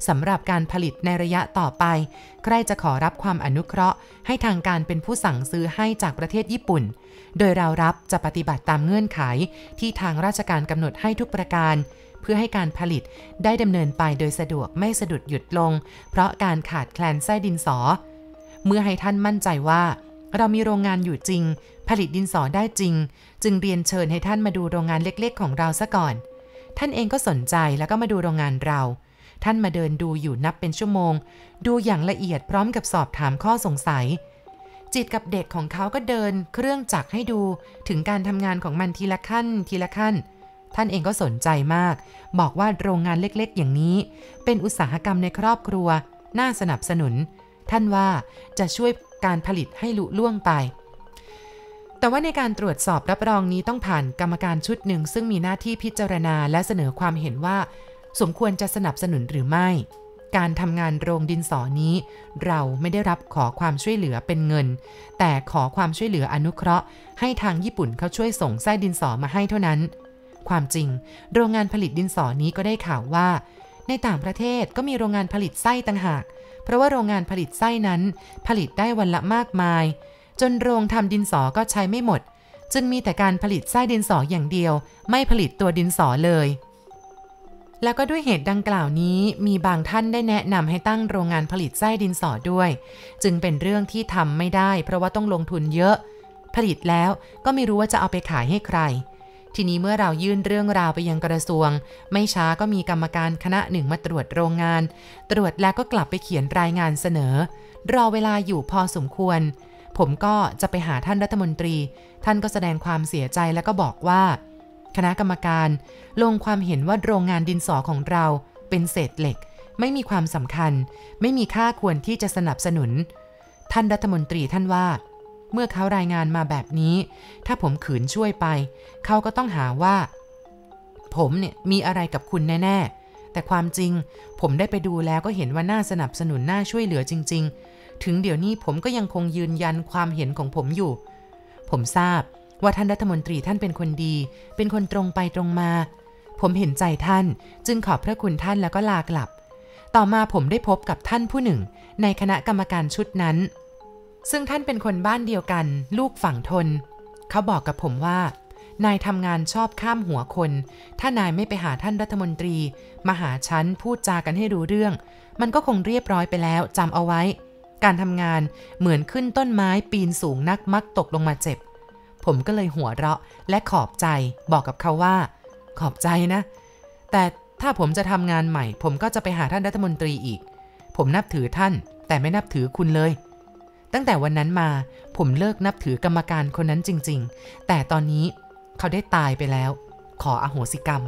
สำหรับการผลิตในระยะต่อไปใครจะขอรับความอนุเคราะห์ให้ทางการเป็นผู้สั่งซื้อให้จากประเทศญี่ปุ่นโดยเรารับจะปฏิบัติตามเงื่อนไขที่ทางราชการกำหนดให้ทุกประการเพื่อให้การผลิตได้ดำเนินไปโดยสะดวกไม่สะดุดหยุดลงเพราะการขาดแคลนไส้ดินสอเมื่อให้ท่านมั่นใจว่าเรามีโรงงานอยู่จริงผลิตดินสอได้จริงจึงเรียนเชิญให้ท่านมาดูโรงงานเล็กๆของเราซะก่อนท่านเองก็สนใจแล้วก็มาดูโรงงานเราท่านมาเดินดูอยู่นับเป็นชั่วโมงดูอย่างละเอียดพร้อมกับสอบถามข้อสงสัยจิตกับเด็กของเขาก็เดินเครื่องจักรให้ดูถึงการทำงานของมันทีละขั้นทีละขั้นท่านเองก็สนใจมากบอกว่าโรงงานเล็กๆอย่างนี้เป็นอุตสาหกรรมในครอบครัวน่าสนับสนุนท่านว่าจะช่วยการผลิตให้ลุล่วงไปแต่ว่าในการตรวจสอบรับรองนี้ต้องผ่านกรรมการชุดหนึ่งซึ่งมีหน้าที่พิจารณาและเสนอความเห็นว่าสมควรจะสนับสนุนหรือไม่การทำงานโรงดินสอนี้เราไม่ได้รับขอความช่วยเหลือเป็นเงินแต่ขอความช่วยเหลืออนุเคราะห์ให้ทางญี่ปุ่นเขาช่วยส่งไส้ดินสอมาให้เท่านั้นความจริงโรงงานผลิตดินสอนี้ก็ได้ข่าวว่าในต่างประเทศก็มีโรงงานผลิตไส้ต่างหากเพราะว่าโรงงานผลิตไส้นั้นผลิตได้วันละมากมายจนโรงทำดินสอก็ใช้ไม่หมดจึงมีแต่การผลิตไส้ดินสออย่างเดียวไม่ผลิตตัวดินสอเลย แล้วก็ด้วยเหตุดังกล่าวนี้มีบางท่านได้แนะนำให้ตั้งโรงงานผลิตไส้ดินสอด้วยจึงเป็นเรื่องที่ทำไม่ได้เพราะว่าต้องลงทุนเยอะผลิตแล้วก็ไม่รู้ว่าจะเอาไปขายให้ใครทีนี้เมื่อเรายื่นเรื่องราวไปยังกระทรวงไม่ช้าก็มีกรรมการคณะหนึ่งมาตรวจโรงงานตรวจแล้วก็กลับไปเขียนรายงานเสนอรอเวลาอยู่พอสมควรผมก็จะไปหาท่านรัฐมนตรีท่านก็แสดงความเสียใจแล้วก็บอกว่าคณะกรรมการลงความเห็นว่าโรงงานดินสอของเราเป็นเศษเหล็กไม่มีความสำคัญไม่มีค่าควรที่จะสนับสนุนท่านรัฐมนตรีท่านว่าเมื่อเขารายงานมาแบบนี้ถ้าผมขืนช่วยไปเขาก็ต้องหาว่าผมเนี่ยมีอะไรกับคุณแน่ๆแต่ความจริงผมได้ไปดูแล้วก็เห็นว่าน่าสนับสนุนน่าช่วยเหลือจริงๆถึงเดี๋ยวนี้ผมก็ยังคงยืนยันความเห็นของผมอยู่ผมทราบว่าท่านรัฐมนตรีท่านเป็นคนดีเป็นคนตรงไปตรงมาผมเห็นใจท่านจึงขอบพระคุณท่านแล้วก็ลากลับต่อมาผมได้พบกับท่านผู้หนึ่งในคณะกรรมการชุดนั้นซึ่งท่านเป็นคนบ้านเดียวกันลูกฝั่งทนเขาบอกกับผมว่านายทำงานชอบข้ามหัวคนถ้านายไม่ไปหาท่านรัฐมนตรีมาหาฉันพูดจากันให้รู้เรื่องมันก็คงเรียบร้อยไปแล้วจำเอาไว้การทำงานเหมือนขึ้นต้นไม้ปีนสูงนักมักตกลงมาเจ็บผมก็เลยหัวเราะและขอบใจบอกกับเขาว่าขอบใจนะแต่ถ้าผมจะทำงานใหม่ผมก็จะไปหาท่านรัฐมนตรีอีกผมนับถือท่านแต่ไม่นับถือคุณเลยตั้งแต่วันนั้นมาผมเลิกนับถือกรรมการคนนั้นจริงๆแต่ตอนนี้เขาได้ตายไปแล้วขออโหสิกรรม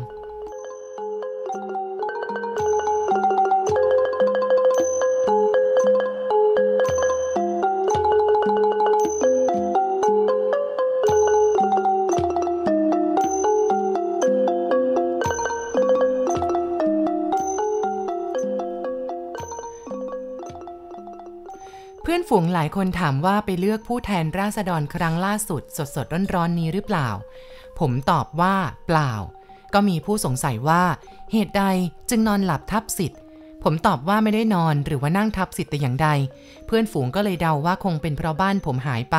เพื่อนฝูงหลายคนถามว่าไปเลือกผู้แทนราษฎรครั้งล่าสุดสดๆร้อนๆนี้หรือเปล่าผมตอบว่าเปล่าก็มีผู้สงสัยว่าเหตุใดจึงนอนหลับทับสิทธิ์ผมตอบว่าไม่ได้นอนหรือว่านั่งทับสิทธิ์แต่อย่างใดเพื่อนฝูงก็เลยเดาว่าคงเป็นเพราะบ้านผมหายไป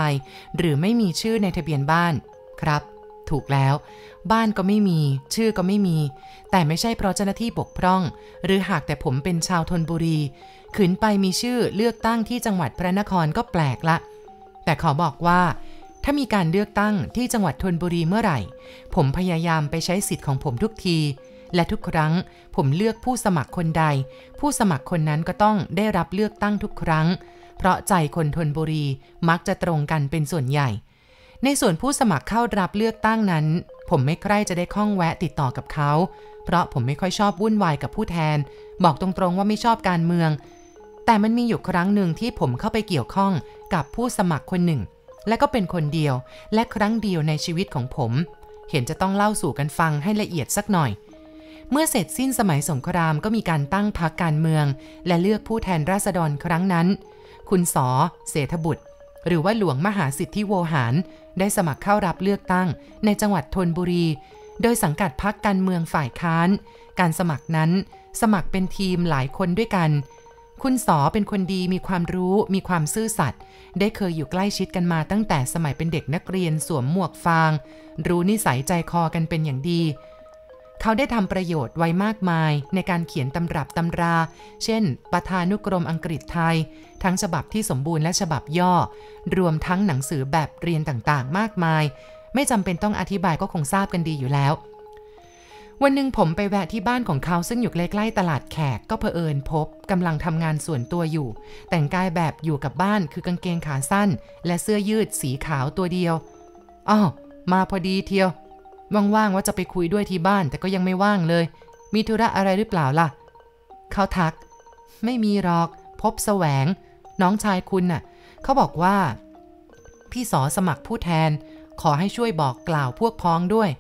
หรือไม่มีชื่อในทะเบียนบ้านครับถูกแล้วบ้านก็ไม่มีชื่อก็ไม่มีแต่ไม่ใช่เพราะเจ้าหน้าที่บกพร่องหรือหากแต่ผมเป็นชาวธนบุรีขืนไปมีชื่อเลือกตั้งที่จังหวัดพระนครก็แปลกละแต่ขอบอกว่าถ้ามีการเลือกตั้งที่จังหวัดธนบุรีเมื่อไหร่ผมพยายามไปใช้สิทธิ์ของผมทุกทีและทุกครั้งผมเลือกผู้สมัครคนใดผู้สมัครคนนั้นก็ต้องได้รับเลือกตั้งทุกครั้งเพราะใจคนธนบุรีมักจะตรงกันเป็นส่วนใหญ่ในส่วนผู้สมัครเข้ารับเลือกตั้งนั้นผมไม่ใคร่จะได้ข้องแวะติดต่อกับเขาเพราะผมไม่ค่อยชอบวุ่นวายกับผู้แทนบอกตรงๆว่าไม่ชอบการเมืองแต่มันมีอยู่ครั้งหนึ่งที่ผมเข้าไปเกี่ยวข้องกับผู้สมัครคนหนึ่งและก็เป็นคนเดียวและครั้งเดียวในชีวิตของผมเห็นจะต้องเล่าสู่กันฟังให้ละเอียดสักหน่อยเมื่อเสร็จสิ้นสมัยสงครามก็มีการตั้งพรรคการเมืองและเลือกผู้แทนราษฎรครั้งนั้นคุณส.เศรษฐบุตรหรือว่าหลวงมหาสิทธิโวหารได้สมัครเข้ารับเลือกตั้งในจังหวัดธนบุรีโดยสังกัดพรรคการเมืองฝ่ายค้านการสมัครนั้นสมัครเป็นทีมหลายคนด้วยกันคุณส.เป็นคนดีมีความรู้มีความซื่อสัตย์ได้เคยอยู่ใกล้ชิดกันมาตั้งแต่สมัยเป็นเด็กนักเรียนสวมหมวกฟางรู้นิสัยใจคอกันเป็นอย่างดีเขาได้ทำประโยชน์ไว้มากมายในการเขียนตำรับตำราเช่นปทานุกรมอังกฤษไทยทั้งฉบับที่สมบูรณ์และฉบับย่อรวมทั้งหนังสือแบบเรียนต่างๆมากมายไม่จำเป็นต้องอธิบายก็คงทราบกันดีอยู่แล้ววันหนึ่งผมไปแวะที่บ้านของเขาซึ่งอยู่ใกล้ๆตลาดแขกก็เผอิญพบกำลังทำงานส่วนตัวอยู่แต่งกายแบบอยู่กับบ้านคือกางเกงขาสั้นและเสื้อยืดสีขาวตัวเดียวอ้าวมาพอดีเทียวว่างๆว่าจะไปคุยด้วยที่บ้านแต่ก็ยังไม่ว่างเลยมีธุระอะไรหรือเปล่าล่ะเขาทักไม่มีหรอกพบแสวงน้องชายคุณน่ะเขาบอกว่าพี่ส.สมัครผู้แทนขอให้ช่วยบอกกล่าวพวกพ้องด้วย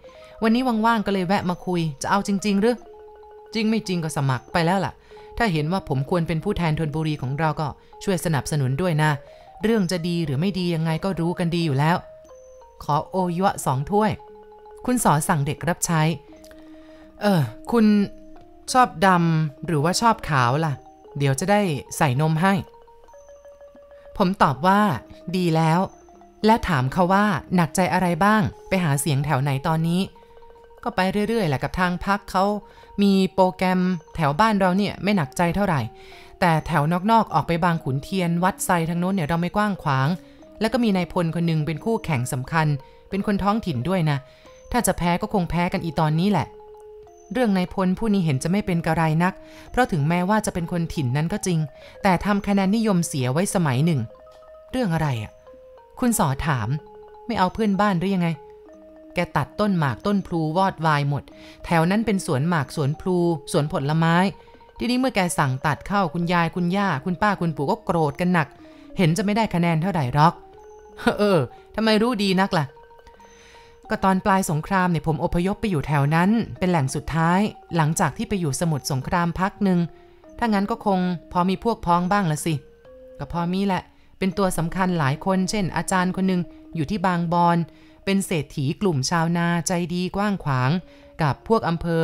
วันนี้ว่างๆก็เลยแวะมาคุยจะเอาจริงๆหรือจริงไม่จริงก็สมัครไปแล้วล่ะถ้าเห็นว่าผมควรเป็นผู้แทนธนบุรีของเราก็ช่วยสนับสนุนด้วยนะเรื่องจะดีหรือไม่ดียังไงก็รู้กันดีอยู่แล้วขอโอยวะ2ถ้วยคุณส.สั่งเด็กรับใช้คุณชอบดำหรือว่าชอบขาวล่ะเดี๋ยวจะได้ใส่นมให้ผมตอบว่าดีแล้วและถามเขาว่าหนักใจอะไรบ้างไปหาเสียงแถวไหนตอนนี้ ก็ไปเรื่อยๆแหละกับทางพักเขามีโปรแกรมแถวบ้านเราเนี่ยไม่หนักใจเท่าไหร่แต่แถวนอกๆออกไปบางขุนเทียนวัดไซทางโน้นเนี่ยเราไม่กว้างขวางแล้วก็มีนายพลคนหนึ่งเป็นคู่แข่งสำคัญเป็นคนท้องถิ่นด้วยนะถ้าจะแพ้ก็คงแพ้กันอีตอนนี้แหละเรื่องนายพลผู้นี้เห็นจะไม่เป็นกระไรนักเพราะถึงแม้ว่าจะเป็นคนถิ่นนั้นก็จริงแต่ทำคะแนนนิยมเสียไว้สมัยหนึ่งเรื่องอะไรอ่ะคุณสอถามไม่เอาเพื่อนบ้านหรือยังไงแกตัดต้นหมากต้นพลูวอดวายหมดแถวนั้นเป็นสวนหมากสวนพลูสวนผลไม้ทีนี้เมื่อแกสั่งตัดเข้าคุณยายคุณย่าคุณป้าคุณปู่ก็โกรธกันหนักเห็นจะไม่ได้คะแนนเท่าไหร่หรอกทำไมรู้ดีนักล่ะก็ตอนปลายสงครามเนี่ยผมอพยพไปอยู่แถวนั้นเป็นแหล่งสุดท้ายหลังจากที่ไปอยู่สมุทรสงครามพักหนึ่งถ้างั้นก็คงพอมีพวกพ้องบ้างละสิก็พอมีแหละเป็นตัวสำคัญหลายคนเช่นอาจารย์คนหนึ่งอยู่ที่บางบอนเป็นเศรษฐีกลุ่มชาวนาใจดีกว้างขวางกับพวกอำเภอ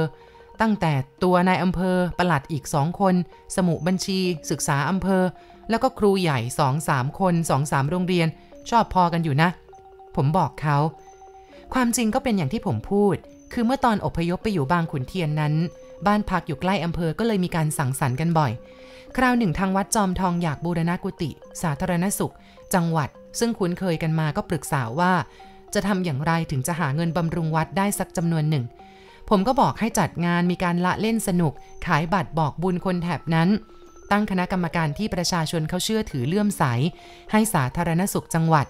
ตั้งแต่ตัวนายอำเภอปลัดอีก2คนสมุบัญชีศึกษาอำเภอแล้วก็ครูใหญ่ 2-3 คน 2-3 โรงเรียนชอบพอกันอยู่นะผมบอกเขาความจริงก็เป็นอย่างที่ผมพูดคือเมื่อตอนอพยพไปอยู่บางขุนเทียนนั้นบ้านพักอยู่ใกล้อำเภอก็เลยมีการสังสรรค์กันบ่อยคราวหนึ่งทางวัดจอมทองอยากบูรณะกุฏิสาธารณสุขจังหวัดซึ่งคุ้นเคยกันมาก็ปรึกษาว่าจะทำอย่างไรถึงจะหาเงินบำรุงวัดได้สักจำนวนหนึ่งผมก็บอกให้จัดงานมีการละเล่นสนุกขายบัตรบอกบุญคนแถบนั้นตั้งคณะกรรมการที่ประชาชนเขาเชื่อถือเลื่อมใสให้สาธารณสุขจังหวัด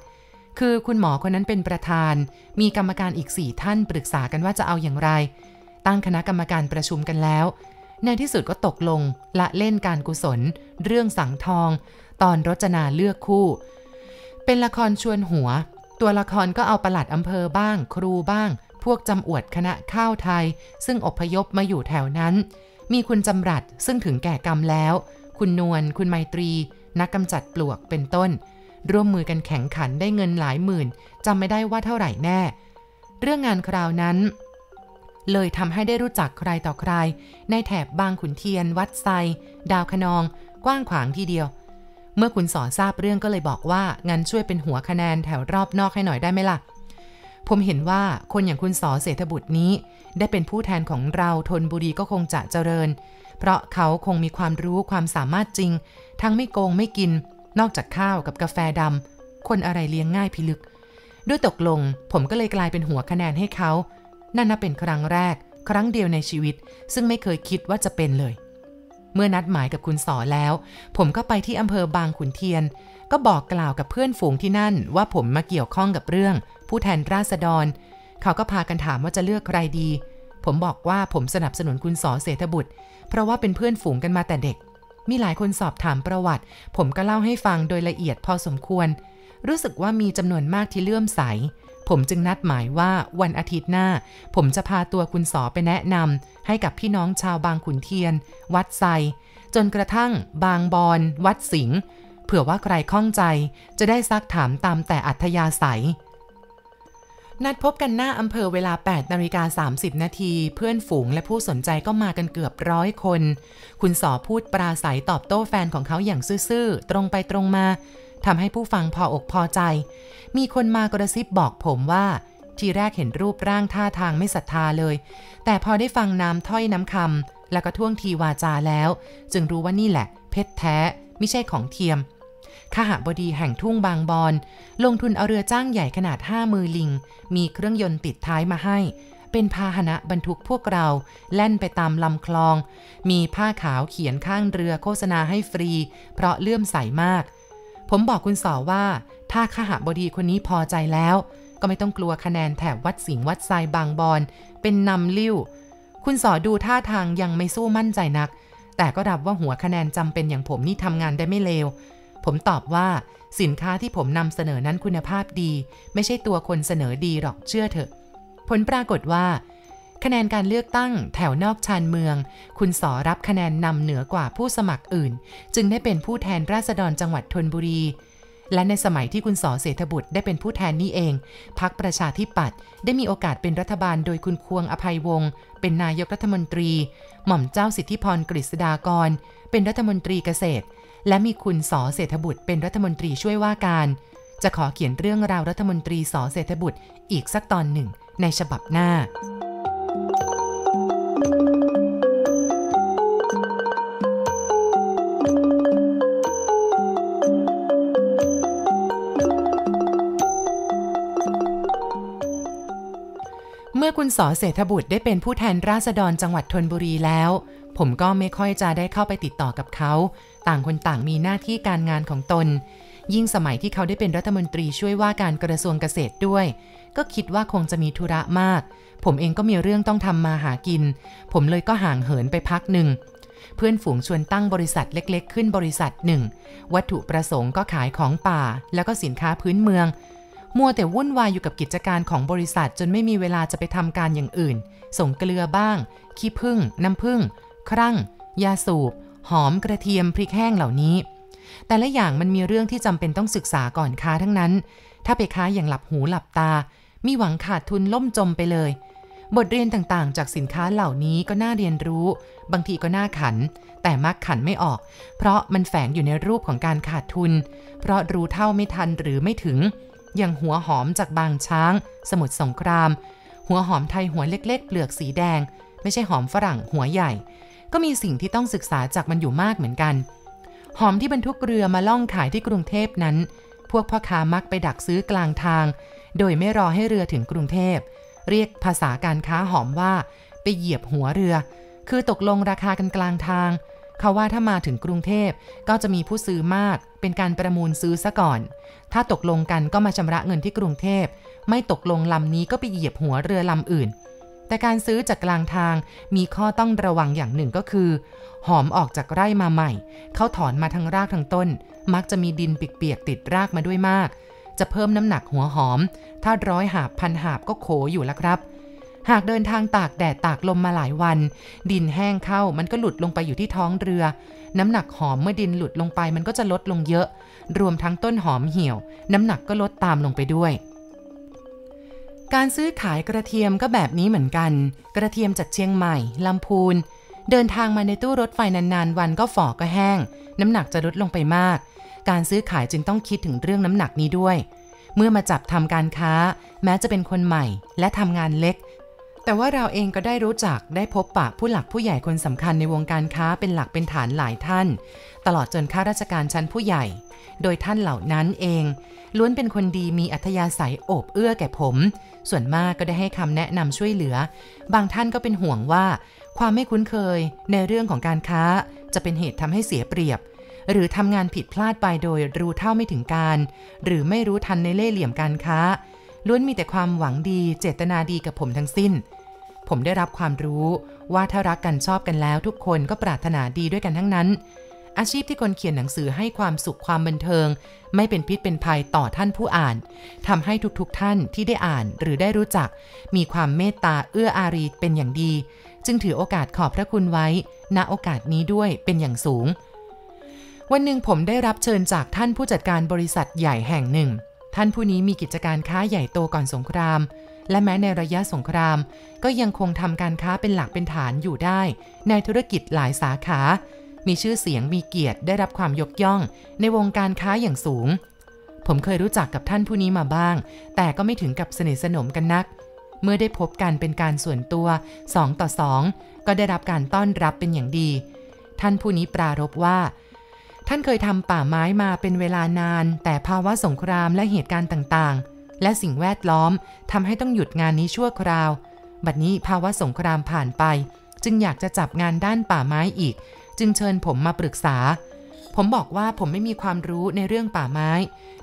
คือคุณหมอคนนั้นเป็นประธานมีกรรมการอีก4ท่านปรึกษากันว่าจะเอาอย่างไรตั้งคณะกรรมการประชุมกันแล้วในที่สุดก็ตกลงละเล่นการกุศลเรื่องสังทองตอนรจนาเลือกคู่เป็นละครชวนหัวตัวละครก็เอาปลัดอำเภอบ้างครูบ้างพวกจำอวดคณะข้าวไทยซึ่งอพยพมาอยู่แถวนั้นมีคุณจำรัดซึ่งถึงแก่กรรมแล้วคุณนวลคุณไมตรีนักกำจัดปลวกเป็นต้นร่วมมือกันแข่งขันได้เงินหลายหมื่นจำไม่ได้ว่าเท่าไหร่แน่เรื่องงานคราวนั้นเลยทำให้ได้รู้จักใครต่อใครในแถบบางขุนเทียนวัดไซดาวคะนองกว้างขวางทีเดียวเมื่อคุณสอทราบเรื่องก็เลยบอกว่างั้นช่วยเป็นหัวคะแนนแถวรอบนอกให้หน่อยได้ไหมล่ะผมเห็นว่าคนอย่างคุณสอเศรษฐบุตรนี้ได้เป็นผู้แทนของเราธนบุรีก็คงจะเจริญเพราะเขาคงมีความรู้ความสามารถจริงทั้งไม่โกงไม่กินนอกจากข้าวกับกาแฟดำคนอะไรเลี้ยงง่ายพิลึกด้วยตกลงผมก็เลยกลายเป็นหัวคะแนนให้เขานั่นน่ะเป็นครั้งแรกครั้งเดียวในชีวิตซึ่งไม่เคยคิดว่าจะเป็นเลยเมื่อนัดหมายกับคุณสอแล้วผมก็ไปที่อำเภอบางขุนเทียนก็บอกกล่าวกับเพื่อนฝูงที่นั่นว่าผมมาเกี่ยวข้องกับเรื่องผู้แทนราษฎรเขาก็พากันถามว่าจะเลือกใครดีผมบอกว่าผมสนับสนุนคุณสอเศรษฐบุตรเพราะว่าเป็นเพื่อนฝูงกันมาแต่เด็กมีหลายคนสอบถามประวัติผมก็เล่าให้ฟังโดยละเอียดพอสมควรรู้สึกว่ามีจำนวนมากที่เลื่อมใสผมจึงนัดหมายว่าวันอาทิตย์หน้าผมจะพาตัวคุณสอไปแนะนำให้กับพี่น้องชาวบางขุนเทียนวัดไซจนกระทั่งบางบอนวัดสิงห์เผื่อว่าใครข้องใจจะได้ซักถามตามแต่อัธยาศัยนัดพบกันหน้าอำเภอเวลา 8:30 นาทีเพื่อนฝูงและผู้สนใจก็มากันเกือบ100 คนคุณสอพูดปราศัยตอบโต้แฟนของเขาอย่างซื่อๆตรงไปตรงมาทำให้ผู้ฟังพออกพอใจมีคนมากระซิบบอกผมว่าทีแรกเห็นรูปร่างท่าทางไม่ศรัทธาเลยแต่พอได้ฟังน้ำถ้อยน้ำคำแล้วก็ท่วงทีวาจาแล้วจึงรู้ว่านี่แหละเพชรแท้ไม่ใช่ของเทียมขหบดีแห่งทุ่งบางบอนลงทุนเอาเรือจ้างใหญ่ขนาด5 มือลิงมีเครื่องยนต์ติดท้ายมาให้เป็นพาหนะบรรทุกพวกเราแล่นไปตามลำคลองมีผ้าขาวเขียนข้างเรือโฆษณาให้ฟรีเพราะเลื่อมใสมากผมบอกคุณสอว่าถ้าขหบดีคนนี้พอใจแล้วก็ไม่ต้องกลัวคะแนนแถบวัดสิงห์วัดไซบางบอนเป็นนำลิ้วคุณสอดูท่าทางยังไม่สู้มั่นใจนักแต่ก็รับว่าหัวคะแนนจำเป็นอย่างผมนี่ทำงานได้ไม่เลวผมตอบว่าสินค้าที่ผมนำเสนอนั้นคุณภาพดีไม่ใช่ตัวคนเสนอดีหรอกเชื่อเถอะผลปรากฏว่าคะแนนการเลือกตั้งแถวนอกชานเมืองคุณสอรับคะแนนนำเหนือกว่าผู้สมัครอื่นจึงได้เป็นผู้แทนราษฎรจังหวัดธนบุรีและในสมัยที่คุณสอเศรษฐบุตรได้เป็นผู้แทนนี้เองพรรคประชาธิปัตย์ได้มีโอกาสเป็นรัฐบาลโดยคุณควงอภัยวงศ์เป็นนายกรัฐมนตรีหม่อมเจ้าสิทธิพรกฤษฎากรเป็นรัฐมนตรีเกษตรและมีคุณสอเศรษฐบุตรเป็นรัฐมนตรีช่วยว่าการจะขอเขียนเรื่องราวรัฐมนตรีสอเศรษฐบุตรอีกสักตอนหนึ่งในฉบับหน้า มื่อคุณส.เศรษฐบุตรได้เป็นผู้แทนราษฎรจังหวัดธนบุรีแล้วผมก็ไม่ค่อยจะได้เข้าไปติดต่อกับเขาต่างคนต่างมีหน้าที่การงานของตนยิ่งสมัยที่เขาได้เป็นรัฐมนตรีช่วยว่าการกระทรวงเกษตรด้วยก็คิดว่าคงจะมีธุระมากผมเองก็มีเรื่องต้องทำมาหากินผมเลยก็ห่างเหินไปพักหนึ่งเพื่อนฝูงชวนตั้งบริษัทเล็กๆขึ้นบริษัทหนึ่งวัตถุประสงค์ก็ขายของป่าแล้วก็สินค้าพื้นเมืองมัวแต่วุ่นวายอยู่กับกิจการของบริษัทจนไม่มีเวลาจะไปทำการอย่างอื่นส่งเกลือบ้างขี้ผึ้งน้ำผึ้งครั่งยาสูบหอมกระเทียมพริกแห้งเหล่านี้แต่ละอย่างมันมีเรื่องที่จำเป็นต้องศึกษาก่อนค้าทั้งนั้นถ้าไปค้าอย่างหลับหูหลับตามีหวังขาดทุนล่มจมไปเลยบทเรียนต่างๆจากสินค้าเหล่านี้ก็น่าเรียนรู้บางทีก็น่าขันแต่มักขันไม่ออกเพราะมันแฝงอยู่ในรูปของการขาดทุนเพราะรู้เท่าไม่ทันหรือไม่ถึงอย่างหัวหอมจากบางช้างสมุทรสงครามหัวหอมไทยหัวเล็กๆเปลือกสีแดงไม่ใช่หอมฝรั่งหัวใหญ่ก็มีสิ่งที่ต้องศึกษาจากมันอยู่มากเหมือนกันหอมที่บรรทุกเรือมาล่องขายที่กรุงเทพนั้นพวกพ่อค้ามักไปดักซื้อกลางทางโดยไม่รอให้เรือถึงกรุงเทพเรียกภาษาการค้าหอมว่าไปเหยียบหัวเรือคือตกลงราคากันกลางทางเขาว่าถ้ามาถึงกรุงเทพก็จะมีผู้ซื้อมากเป็นการประมูลซื้อซะก่อนถ้าตกลงกันก็มาชำระเงินที่กรุงเทพไม่ตกลงลำนี้ก็ไปเหยียบหัวเรือลำอื่นแต่การซื้อจากกลางทางมีข้อต้องระวังอย่างหนึ่งก็คือหอมออกจากไร่มาใหม่เขาถอนมาทั้งรากทั้งต้นมักจะมีดินเปียกๆติดรากมาด้วยมากจะเพิ่มน้ำหนักหัวหอมถ้าร้อยหาบพันหาบก็โขอยู่แล้วครับหากเดินทางตากแดดตากลมมาหลายวันดินแห้งเข้ามันก็หลุดลงไปอยู่ที่ท้องเรือน้ำหนักหอมเมื่อดินหลุดลงไปมันก็จะลดลงเยอะรวมทั้งต้นหอมเหี่ยวน้ำหนักก็ลดตามลงไปด้วยการซื้อขายกระเทียมก็แบบนี้เหมือนกันกระเทียมจากเชียงใหม่ลำพูนเดินทางมาในตู้รถไฟนานๆวันก็ฝ่อก็แห้งน้ำหนักจะลดลงไปมากการซื้อขายจึงต้องคิดถึงเรื่องน้ำหนักนี้ด้วยเมื่อมาจับทำการค้าแม้จะเป็นคนใหม่และทำงานเล็กแต่ว่าเราเองก็ได้รู้จักได้พบปะผู้หลักผู้ใหญ่คนสำคัญในวงการค้าเป็นหลักเป็นฐานหลายท่านตลอดจนข้าราชการชั้นผู้ใหญ่โดยท่านเหล่านั้นเองล้วนเป็นคนดีมีอัธยาศัยโอบเอื้อแก่ผมส่วนมากก็ได้ให้คำแนะนำช่วยเหลือบางท่านก็เป็นห่วงว่าความไม่คุ้นเคยในเรื่องของการค้าจะเป็นเหตุทำให้เสียเปรียบหรือทำงานผิดพลาดไปโดยรู้เท่าไม่ถึงการหรือไม่รู้ทันในเล่ห์เหลี่ยมการค้าล้วนมีแต่ความหวังดีเจตนาดีกับผมทั้งสิ้นผมได้รับความรู้ว่าถ้ารักกันชอบกันแล้วทุกคนก็ปรารถนาดีด้วยกันทั้งนั้นอาชีพที่คนเขียนหนังสือให้ความสุขความบันเทิงไม่เป็นพิษเป็นภัยต่อท่านผู้อ่านทำให้ทุกท่านที่ได้อ่านหรือได้รู้จักมีความเมตตาเอื้ออารีเป็นอย่างดีจึงถือโอกาสขอบพระคุณไว้ณโอกาสนี้ด้วยเป็นอย่างสูงวันหนึ่งผมได้รับเชิญจากท่านผู้จัดการบริษัทใหญ่แห่งหนึ่งท่านผู้นี้มีกิจการค้าใหญ่โตก่อนสงครามและแม้ในระยะสงครามก็ยังคงทำการค้าเป็นหลักเป็นฐานอยู่ได้ในธุรกิจหลายสาขามีชื่อเสียงมีเกียรติได้รับความยกย่องในวงการค้าอย่างสูงผมเคยรู้จักกับท่านผู้นี้มาบ้างแต่ก็ไม่ถึงกับสนิทสนมกันนักเมื่อได้พบกันเป็นการส่วนตัว2 ต่อ 2ก็ได้รับการต้อนรับเป็นอย่างดีท่านผู้นี้ปรารภว่าท่านเคยทำป่าไม้มาเป็นเวลานานแต่ภาวะสงครามและเหตุการณ์ต่างๆและสิ่งแวดล้อมทำให้ต้องหยุดงานนี้ชั่วคราวบัดนี้ภาวะสงครามผ่านไปจึงอยากจะจับงานด้านป่าไม้อีกจึงเชิญผมมาปรึกษาผมบอกว่าผมไม่มีความรู้ในเรื่องป่าไม้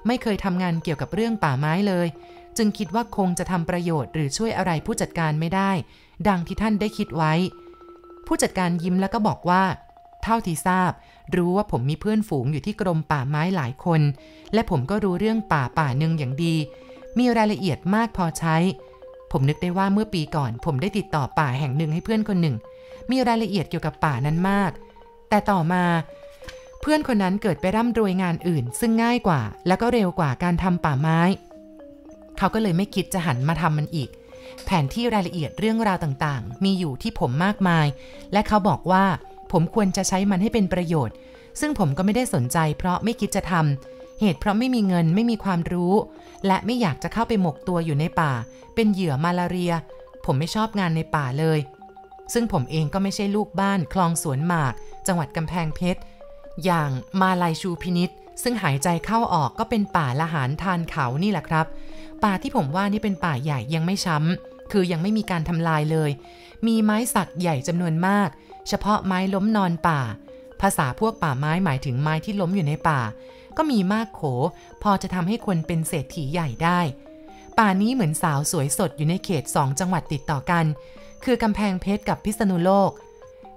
ไม่เคยทำงานเกี่ยวกับเรื่องป่าไม้เลยจึงคิดว่าคงจะทำประโยชน์หรือช่วยอะไรผู้จัดการไม่ได้ดังที่ท่านได้คิดไว้ผู้จัดการยิ้มแล้วก็บอกว่าเท่าที่ทราบรู้ว่าผมมีเพื่อนฝูงอยู่ที่กรมป่าไม้หลายคนและผมก็รู้เรื่องป่าหนึ่งอย่างดีมีรายละเอียดมากพอใช้ผมนึกได้ว่าเมื่อปีก่อนผมได้ติดต่อป่าแห่งหนึ่งให้เพื่อนคนหนึ่งมีรายละเอียดเกี่ยวกับป่านั้นมากแต่ต่อมาเพื่อนคนนั้นเกิดไปร่ำรวยงานอื่นซึ่งง่ายกว่าและก็เร็วกว่าการทำป่าไม้เขาก็เลยไม่คิดจะหันมาทำมันอีกแผนที่รายละเอียดเรื่องราวต่างๆมีอยู่ที่ผมมากมายและเขาบอกว่าผมควรจะใช้มันให้เป็นประโยชน์ซึ่งผมก็ไม่ได้สนใจเพราะไม่คิดจะทำเหตุเพราะไม่มีเงินไม่มีความรู้และไม่อยากจะเข้าไปหมกตัวอยู่ในป่าเป็นเหยื่อมาลาเรียผมไม่ชอบงานในป่าเลยซึ่งผมเองก็ไม่ใช่ลูกบ้านคลองสวนหมากจังหวัดกำแพงเพชรอย่างมาลัยชูพินิจซึ่งหายใจเข้าออกก็เป็นป่าละหานทานเขานี่แหละครับป่าที่ผมว่านี่เป็นป่าใหญ่ยังไม่ช้ำ คือยังไม่มีการทำลายเลยมีไม้สักใหญ่จำนวนมากเฉพาะไม้ล้มนอนป่าภาษาพวกป่าไม้หมายถึงไม้ที่ล้มอยู่ในป่าก็มีมากโขพอจะทำให้คนเป็นเศรษฐีใหญ่ได้ป่านี้เหมือนสาวสวยสดอยู่ในเขต2จังหวัดติดต่อกันคือกำแพงเพชรกับพิษณุโลก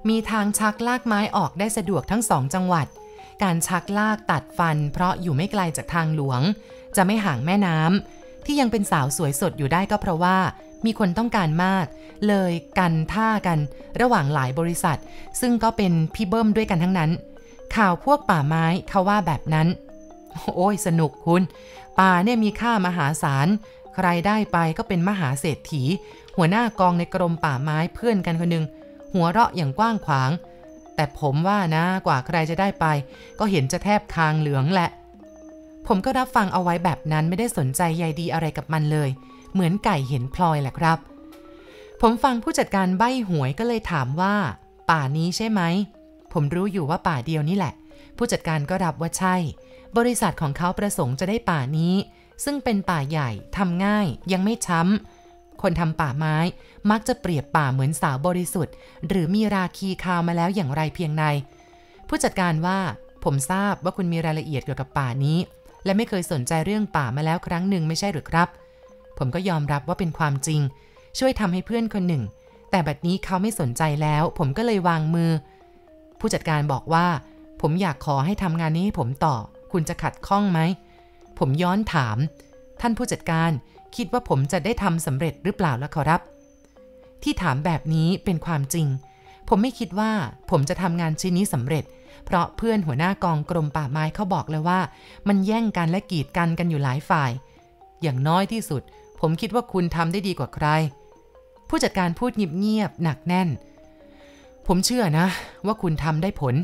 มีทางชักลากไม้ออกได้สะดวกทั้ง2จังหวัดการชักลากตัดฟันเพราะอยู่ไม่ไกลจากทางหลวงจะไม่ห่างแม่น้ำที่ยังเป็นสาวสวยสดอยู่ได้ก็เพราะว่ามีคนต้องการมากเลยกันท่ากันระหว่างหลายบริษัทซึ่งก็เป็นพี่เบิ้มด้วยกันทั้งนั้นข่าวพวกป่าไม้เขาว่าแบบนั้นโอ้ยสนุกคุณป่าเนี่ยมีค่ามหาศาลใครได้ไปก็เป็นมหาเศรษฐีหัวหน้ากองในกรมป่าไม้เพื่อนกันคนนึงหัวเราะอย่างกว้างขวางแต่ผมว่านะกว่าใครจะได้ไปก็เห็นจะแทบคางเหลืองแหละผมก็รับฟังเอาไว้แบบนั้นไม่ได้สนใจใยดีอะไรกับมันเลยเหมือนไก่เห็นพลอยแหละครับผมฟังผู้จัดการใบ้หวยก็เลยถามว่าป่านี้ใช่ไหมผมรู้อยู่ว่าป่าเดียวนี่แหละผู้จัดการก็รับว่าใช่บริษัทของเขาประสงค์จะได้ป่านี้ซึ่งเป็นป่าใหญ่ทำง่ายยังไม่ช้ำคนทำป่าไม้มักจะเปรียบป่าเหมือนสาวบริสุทธิ์หรือมีราคีคาวมาแล้วอย่างไรเพียงใดผู้จัดการว่าผมทราบว่าคุณมีรายละเอียดเกี่ยวกับป่านี้และไม่เคยสนใจเรื่องป่ามาแล้วครั้งหนึ่งไม่ใช่หรือครับผมก็ยอมรับว่าเป็นความจริงช่วยทำให้เพื่อนคนหนึ่งแต่บัดนี้เขาไม่สนใจแล้วผมก็เลยวางมือผู้จัดการบอกว่าผมอยากขอให้ทำงานนี้ให้ผมต่อคุณจะขัดข้องไหมผมย้อนถามท่านผู้จัดการคิดว่าผมจะได้ทำสำเร็จหรือเปล่าล่ะขอรับที่ถามแบบนี้เป็นความจริงผมไม่คิดว่าผมจะทำงานชิ้นนี้สำเร็จเพราะเพื่อนหัวหน้ากองกรมป่าไม้เขาบอกเลยว่ามันแย่งกันและกีดกันกันอยู่หลายฝ่ายอย่างน้อยที่สุดผมคิดว่าคุณทำได้ดีกว่าใครผู้จัดการพูดเงียบๆหนักแน่นผมเชื่อนะว่าคุณทำได้ผล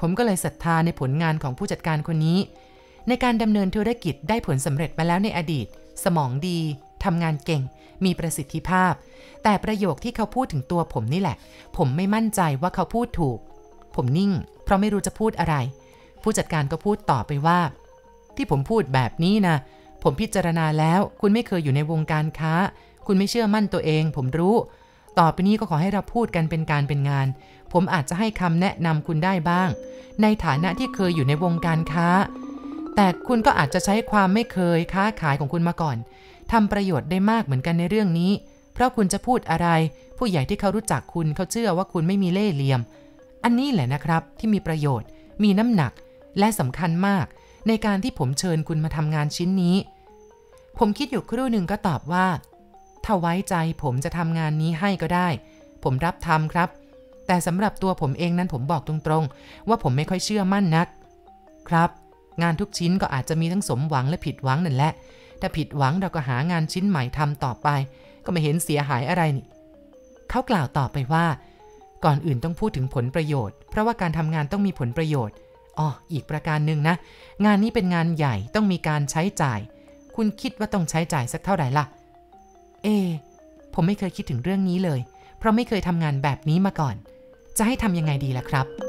ผมก็เลยศรัทธาในผลงานของผู้จัดการคนนี้ในการดำเนินธุรกิจได้ผลสำเร็จมาแล้วในอดีตสมองดีทำงานเก่งมีประสิทธิภาพแต่ประโยคที่เขาพูดถึงตัวผมนี่แหละผมไม่มั่นใจว่าเขาพูดถูกผมนิ่งเพราะไม่รู้จะพูดอะไรผู้จัดการก็พูดต่อไปว่าที่ผมพูดแบบนี้นะผมพิจารณาแล้วคุณไม่เคยอยู่ในวงการค้าคุณไม่เชื่อมั่นตัวเองผมรู้ต่อไปนี้ก็ขอให้เราพูดกันเป็นการเป็นงานผมอาจจะให้คำแนะนำคุณได้บ้างในฐานะที่เคยอยู่ในวงการค้าแต่คุณก็อาจจะใช้ความไม่เคยค้าขายของคุณมาก่อนทำประโยชน์ได้มากเหมือนกันในเรื่องนี้เพราะคุณจะพูดอะไรผู้ใหญ่ที่เขารู้จักคุณเขาเชื่อว่าคุณไม่มีเล่ห์เหลี่ยมอันนี้แหละนะครับที่มีประโยชน์มีน้ำหนักและสำคัญมากในการที่ผมเชิญคุณมาทำงานชิ้นนี้ผมคิดอยู่ครู่หนึ่งก็ตอบว่าถ้าไว้ใจผมจะทำงานนี้ให้ก็ได้ผมรับทำครับแต่สำหรับตัวผมเองนั้นผมบอกตรงๆว่าผมไม่ค่อยเชื่อมั่นนักครับงานทุกชิ้นก็อาจจะมีทั้งสมหวังและผิดหวังนั่นแหละถ้าผิดหวังเราก็หางานชิ้นใหม่ทำต่อไปก็ไม่เห็นเสียหายอะไรนี่เขากล่าวต่อไปว่าก่อนอื่นต้องพูดถึงผลประโยชน์เพราะว่าการทำงานต้องมีผลประโยชน์อีกประการหนึ่งนะงานนี้เป็นงานใหญ่ต้องมีการใช้จ่ายคุณคิดว่าต้องใช้จ่ายสักเท่าไหร่ล่ะผมไม่เคยคิดถึงเรื่องนี้เลยเพราะไม่เคยทำงานแบบนี้มาก่อนจะให้ทำยังไงดีล่ะครับ